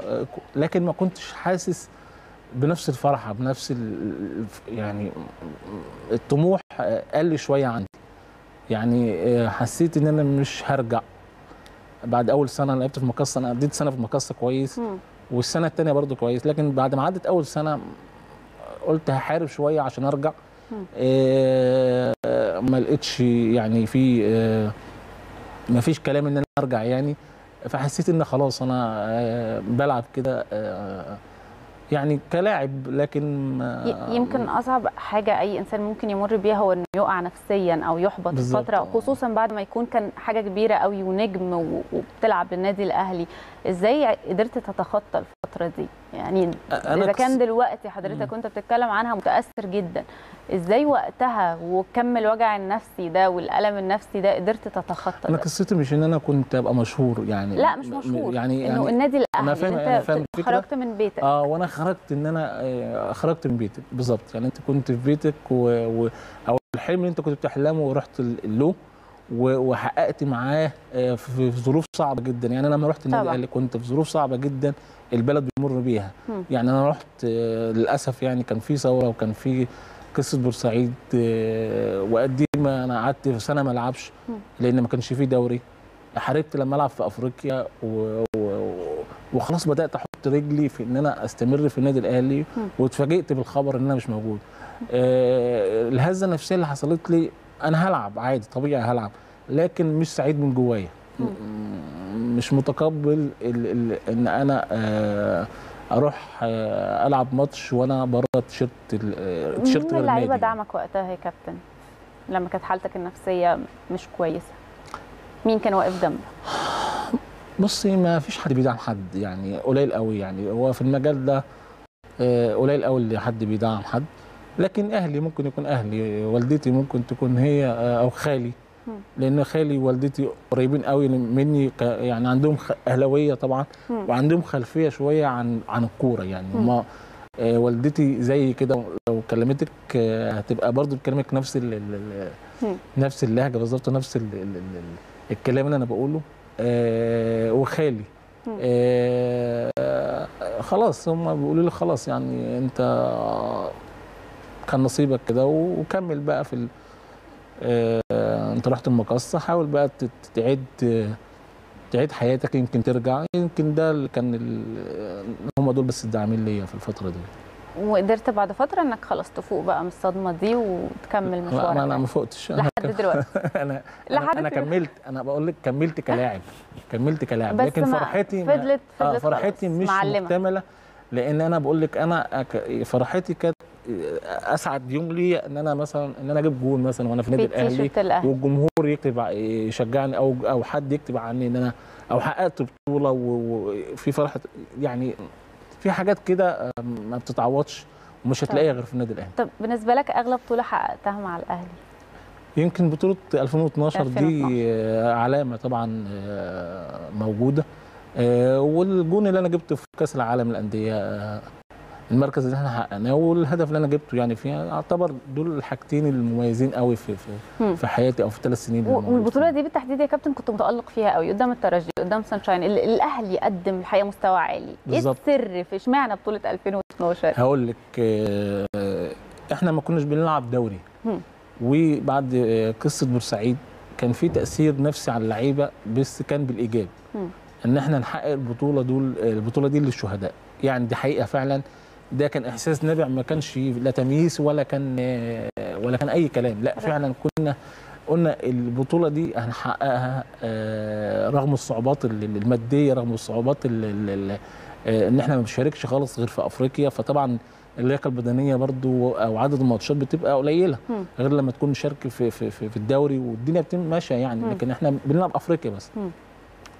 لكن ما كنتش حاسس بنفس الفرحه بنفس يعني الطموح قل شويه عندي يعني. حسيت ان انا مش هرجع بعد اول سنه لعبت في المقصه. انا قضيت سنه في المقصه كويس، والسنه الثانيه برضو كويس، لكن بعد ما عدت اول سنه قلت هحارب شويه عشان ارجع. ما لقيتش يعني في ما فيش كلام ان انا ارجع يعني. فحسيت ان خلاص انا بلعب كده يعني كلاعب، لكن يمكن اصعب حاجه اي انسان ممكن يمر بيها هو انه يقع نفسيا او يحبط فتره، خصوصا بعد ما يكون كان حاجه كبيره قوي ونجم وبتلعب للنادي الاهلي. ازاي قدرت تتخطى الفتره دي يعني؟ اذا كان دلوقتي حضرتك وانت بتتكلم عنها متاثر جدا، ازاي وقتها وكم الوجع النفسي ده والالم النفسي ده قدرت تتخطى؟ انا قصتي مش ان انا كنت ابقى مشهور يعني، لا مش مشهور يعني انه النادي الاهلي. انت خرجت من بيتك. وانا خرجت ان انا خرجت من بيتك بالظبط يعني. انت كنت في بيتك او الحلم اللي انت كنت بتحلمه ورحت له وحققت معاه في ظروف صعبه جدا يعني. انا لما رحت النادي الاهلي كنت في ظروف صعبه جدا البلد بيمر بيها يعني. انا رحت للاسف يعني كان في ثوره وكان في قصه بورسعيد، وقد ما انا قعدت في سنه ما العبش لان ما كانش في دوري. حاربت لما العب في افريقيا وخلاص بدات احط رجلي في ان انا استمر في النادي الاهلي، واتفاجئت بالخبر ان انا مش موجود. الهزه النفسيه اللي حصلت لي، انا هلعب عادي طبيعي هلعب، لكن مش سعيد من جوايا، مش متقبل ان انا اروح العب ماتش وانا بره تيشيرت غير النادي. اللعيبه دعمك وقتها يا كابتن لما كانت حالتك النفسيه مش كويسه؟ مين كان واقف جنبك؟ بصي ما فيش حد بيدعم حد يعني، قليل قوي يعني. هو في المجال ده قليل قوي اللي حد بيدعم حد، لكن اهلي ممكن يكون اهلي، والدتي ممكن تكون هي، او خالي، لان خالي ووالدتي قريبين قوي مني يعني. عندهم اهلاويه طبعا، وعندهم خلفيه شويه عن الكوره يعني. ما والدتي زي كده لو كلمتك هتبقى برضو بكلمك نفس نفس اللهجه بالظبط، نفس الكلام اللي انا بقوله. وخالي خلاص هم بيقولوا لي خلاص يعني انت كان نصيبك كده وكمل بقى في انت رحت المقصه، حاول بقى تعيد حياتك، يمكن ترجع. يمكن ده اللي كان هم دول بس الداعمين ليا في الفتره دي. وقدرت بعد فتره انك خلاص تفوق بقى من الصدمه دي وتكمل مشوارك؟ لا انا ما فقتش لحد دلوقتي. انا كملت. انا بقول لك كملت كلاعب، كملت كلاعب، لكن فرحتي فضلت فرحتي مش مكتمله، لان انا بقول لك انا فرحتي كانت اسعد يوم لي ان انا مثلا ان انا اجيب جول مثلا وانا في نادي الاهلي والجمهور يكتب يشجعني او حد يكتب عني ان انا او حققت بطوله، وفي فرحه يعني في حاجات كده ما بتتعوضش ومش هتلاقيها غير في النادي الاهلي. طب بالنسبه لك اغلى بطوله حققتها مع الاهلي؟ يمكن بطوله 2012 دي علامه طبعا موجوده، والجون اللي انا جبته في كاس العالم للانديه، المركز اللي احنا حققناه، والهدف اللي انا جبته يعني فيها، اعتبر دول الحاجتين المميزين قوي في حياتي او في 3 سنين. والبطوله دي بالتحديد يا كابتن كنت متالق فيها قوي قدام الترجي قدام سانشاين، الاهلي قدم الحقيقه مستوى عالي، بالظبط. ايه السر في اشمعنى بطوله 2012؟ هقول لك احنا ما كناش بنلعب دوري، وبعد قصه بورسعيد كان في تاثير نفسي على اللعيبه، بس كان بالايجاب ان احنا نحقق البطوله دي للشهداء، يعني دي حقيقه فعلا. ده كان احساس نابع، ما كانش لا تمييز ولا كان اي كلام، لا فعلا كنا قلنا البطوله دي هنحققها رغم الصعوبات الماديه، رغم الصعوبات ان احنا ما بنشاركش خالص غير في افريقيا، فطبعا اللياقه البدنيه برضو او عدد الماتشات بتبقى قليله غير لما تكون مشارك في الدوري والدنيا بتبقى ماشيه يعني، لكن احنا بنلعب افريقيا بس.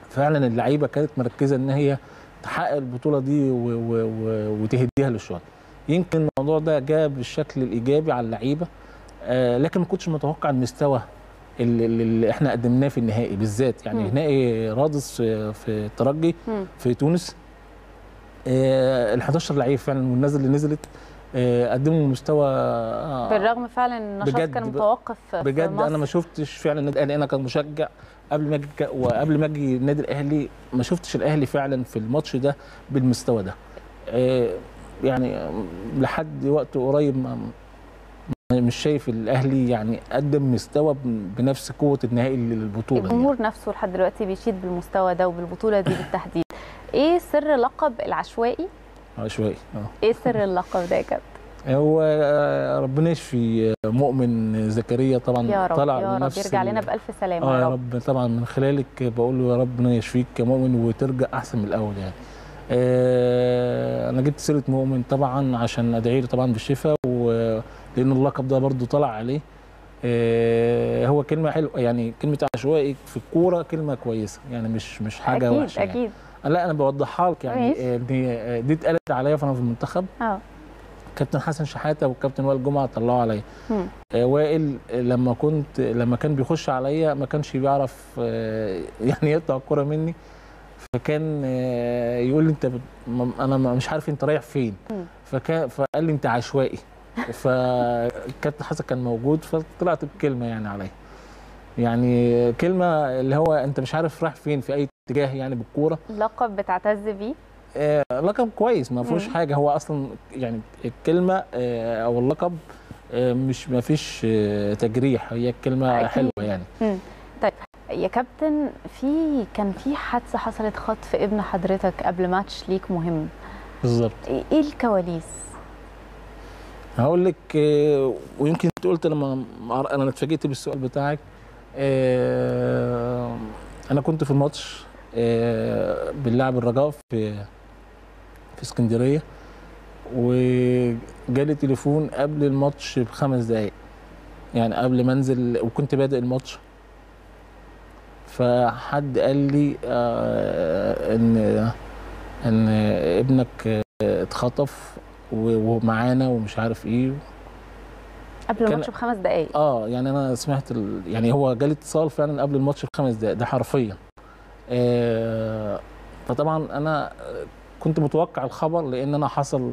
فعلا اللعيبه كانت مركزه ان هي تحقق البطوله دي وتهديها للشهداء. يمكن الموضوع ده جاء بالشكل الايجابي على اللعيبه، لكن ما كنتش متوقع المستوى اللي احنا قدمناه في النهائي بالذات، يعني نهائي رادس في الترجي في تونس، ال 11 لعيب فعلا والنزل اللي نزلت قدموا مستوى بالرغم فعلا النشاط كان متوقف بجد في مصر. انا ما شفتش فعلا النادي الاهلي، انا كمشجع قبل ما اجي النادي الاهلي ما شفتش الاهلي فعلا في الماتش ده بالمستوى ده، يعني لحد وقت قريب مش شايف الاهلي يعني قدم مستوى بنفس قوه النهائي للبطوله. الجمهور يعني نفسه لحد دلوقتي بيشيد بالمستوى ده وبالبطوله دي بالتحديد. ايه سر لقب العشوائي؟ عشوائي. ايه سر اللقب ده يا كابتن؟ هو ربنا يشفي مؤمن زكريا طبعا، يا رب طلع يا رب يرجع لنا بالف سلامه يا رب. طبعا من خلالك بقول له يا ربنا يشفيك كمؤمن وترجع احسن من الاول يعني. انا جبت سيره مؤمن طبعا عشان ادعي له طبعا بالشفاء، ولان اللقب ده برضو طلع عليه. هو كلمه حلوه يعني، كلمه عشوائي في الكوره كلمه كويسه يعني، مش حاجه أكيد وحشه اكيد يعني. لا انا بوضحها لك يعني، دي اتقالت عليا فانا في المنتخب، كابتن حسن شحاته والكابتن وائل جمعه طلعوا عليا. وائل لما كان بيخش عليا ما كانش بيعرف يعني يقطع الكوره مني، فكان يقول لي انت انا مش عارف انت رايح فين، فقال لي انت عشوائي، فالكابتن حسن كان موجود فطلعت بكلمه يعني عليا، يعني كلمه اللي هو انت مش عارف رايح فين في اي اتجاه يعني بالكوره. لقب بتعتز بيه؟ لقب كويس ما فيهوش حاجه، هو اصلا يعني الكلمه او اللقب مش ما فيش تجريح، هي الكلمه أكيد حلوه يعني. طيب يا كابتن، كان في حادثه حصلت، خطف ابن حضرتك قبل ماتش ليك مهم. بالظبط. ايه الكواليس؟ هقول لك، ويمكن انت قلت لما انا اتفاجئت بالسؤال بتاعك. انا كنت في الماتش بنلعب الرجاء في اسكندريه، وجالي تليفون قبل الماتش ب5 دقائق يعني قبل ما انزل، وكنت بادئ الماتش، فحد قال لي ان ابنك اتخطف ومعانا ومش عارف ايه قبل الماتش ب5 دقائق. يعني انا سمعت يعني هو جالي اتصال فعلا قبل الماتش ب5 دقائق ده حرفيا. فطبعا انا كنت متوقع الخبر، لان انا حصل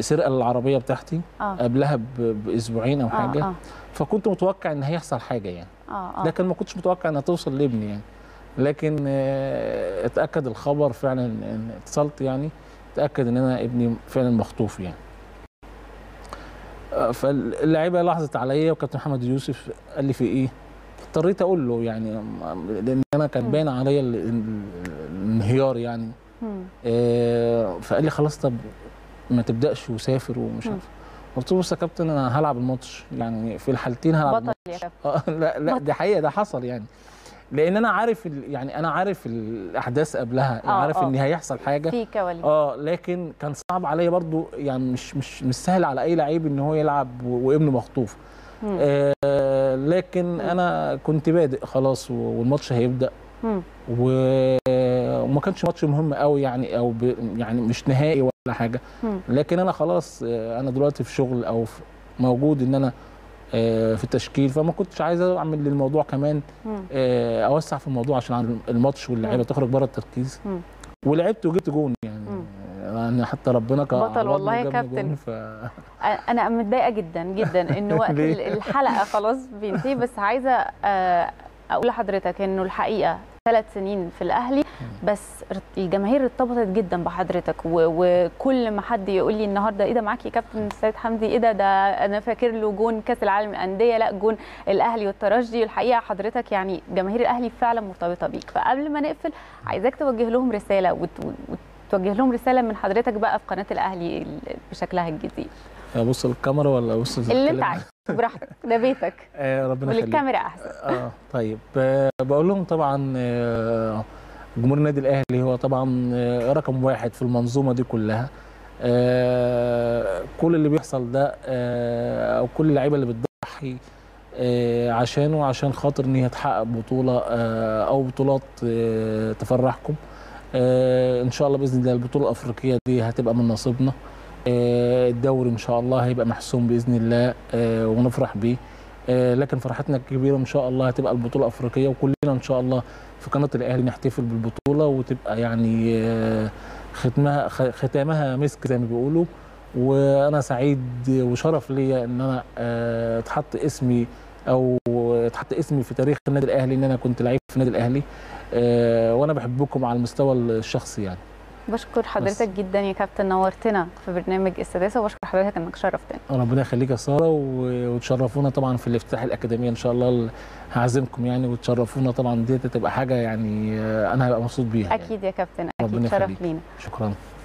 سرقه للعربيه بتاعتي قبلها باسبوعين او حاجه، فكنت متوقع ان هيحصل حاجه يعني، لكن ما كنتش متوقع انها توصل لابني يعني، لكن اتاكد الخبر فعلا، إن اتصلت يعني اتاكد ان انا ابني فعلا مخطوف يعني. فاللاعيبه لاحظت عليا، وكابتن محمد يوسف قال لي في ايه، اضطريت اقول له يعني لان انا كان باين عليا الانهيار يعني. فقال لي خلاص طب ما تبداش وسافر ومش عارف. قلت له بص يا كابتن انا هلعب الماتش، يعني في الحالتين هلعب بطل الماتش. لا لا دي حقيقه، ده حصل يعني، لان انا عارف يعني انا عارف الاحداث قبلها، انا عارف ان هيحصل حاجه في كواليس لكن كان صعب عليا برضو، يعني مش سهل على اي لعيب ان هو يلعب وابنه مخطوف. لكن انا كنت بادئ خلاص والماتش هيبدا، وما كانش ماتش مهم قوي يعني، او يعني مش نهائي ولا حاجه، لكن انا خلاص انا دلوقتي في شغل او في موجود ان انا في التشكيل، فما كنتش عايز اعمل للموضوع كمان اوسع في الموضوع عشان الماتش واللعيبه تخرج بره التركيز. ولعبت وجبت جون يعني، يعني حتى ربنا بطل والله يا كابتن. انا متضايقه جدا جدا ان وقت الحلقه خلاص بينتهي، بس عايزه اقول لحضرتك انه الحقيقه 3 سنين في الاهلي، بس الجماهير ارتبطت جدا بحضرتك، وكل ما حد يقول لي النهارده ايه ده معاك يا كابتن السيد حمدي، ايه ده انا فاكر له جون كاس العالم للانديه، لا جون الاهلي والترجي. الحقيقه حضرتك يعني جماهير الاهلي فعلا مرتبطه بيك. فقبل ما نقفل عايزاك توجه لهم رساله، توجه لهم رساله من حضرتك بقى في قناه الاهلي بشكلها الجديد. ابص للكاميرا ولا ابص اللي انت عايزه براحتك، ده بيتك. ربنا يخليك. والكاميرا احسن. طيب بقول لهم طبعا جمهور النادي الاهلي هو طبعا رقم واحد في المنظومه دي كلها. كل اللي بيحصل ده او كل اللعيبه اللي بتضحي عشانه عشان خاطر ان هي تحقق بطوله او بطولات تفرحكم. ان شاء الله باذن الله البطوله الافريقيه دي هتبقى من نصيبنا. الدوري ان شاء الله هيبقى محسوم باذن الله ونفرح بيه. لكن فرحتنا الكبيره ان شاء الله هتبقى البطوله الافريقيه، وكلنا ان شاء الله في قناه الاهلي نحتفل بالبطوله، وتبقى يعني ختامها مسك زي ما بيقولوا. وانا سعيد وشرف ليا ان انا اتحط اسمي او اتحط اسمي في تاريخ النادي الاهلي، ان انا كنت لعيب في النادي الاهلي. وانا بحبكم على المستوى الشخصي يعني. بشكر حضرتك جدا يا كابتن، نورتنا في برنامج السادسه، وبشكر حضرتك انك شرفتنا. ربنا يخليك يا ساره، وتشرفونا طبعا في الافتتاح الاكاديميه ان شاء الله هعزمكم يعني، وتشرفونا طبعا، دي تبقى حاجه يعني انا هبقى مبسوط بيها. اكيد يعني. يا كابتن اكيد، شرف لينا. شكرا.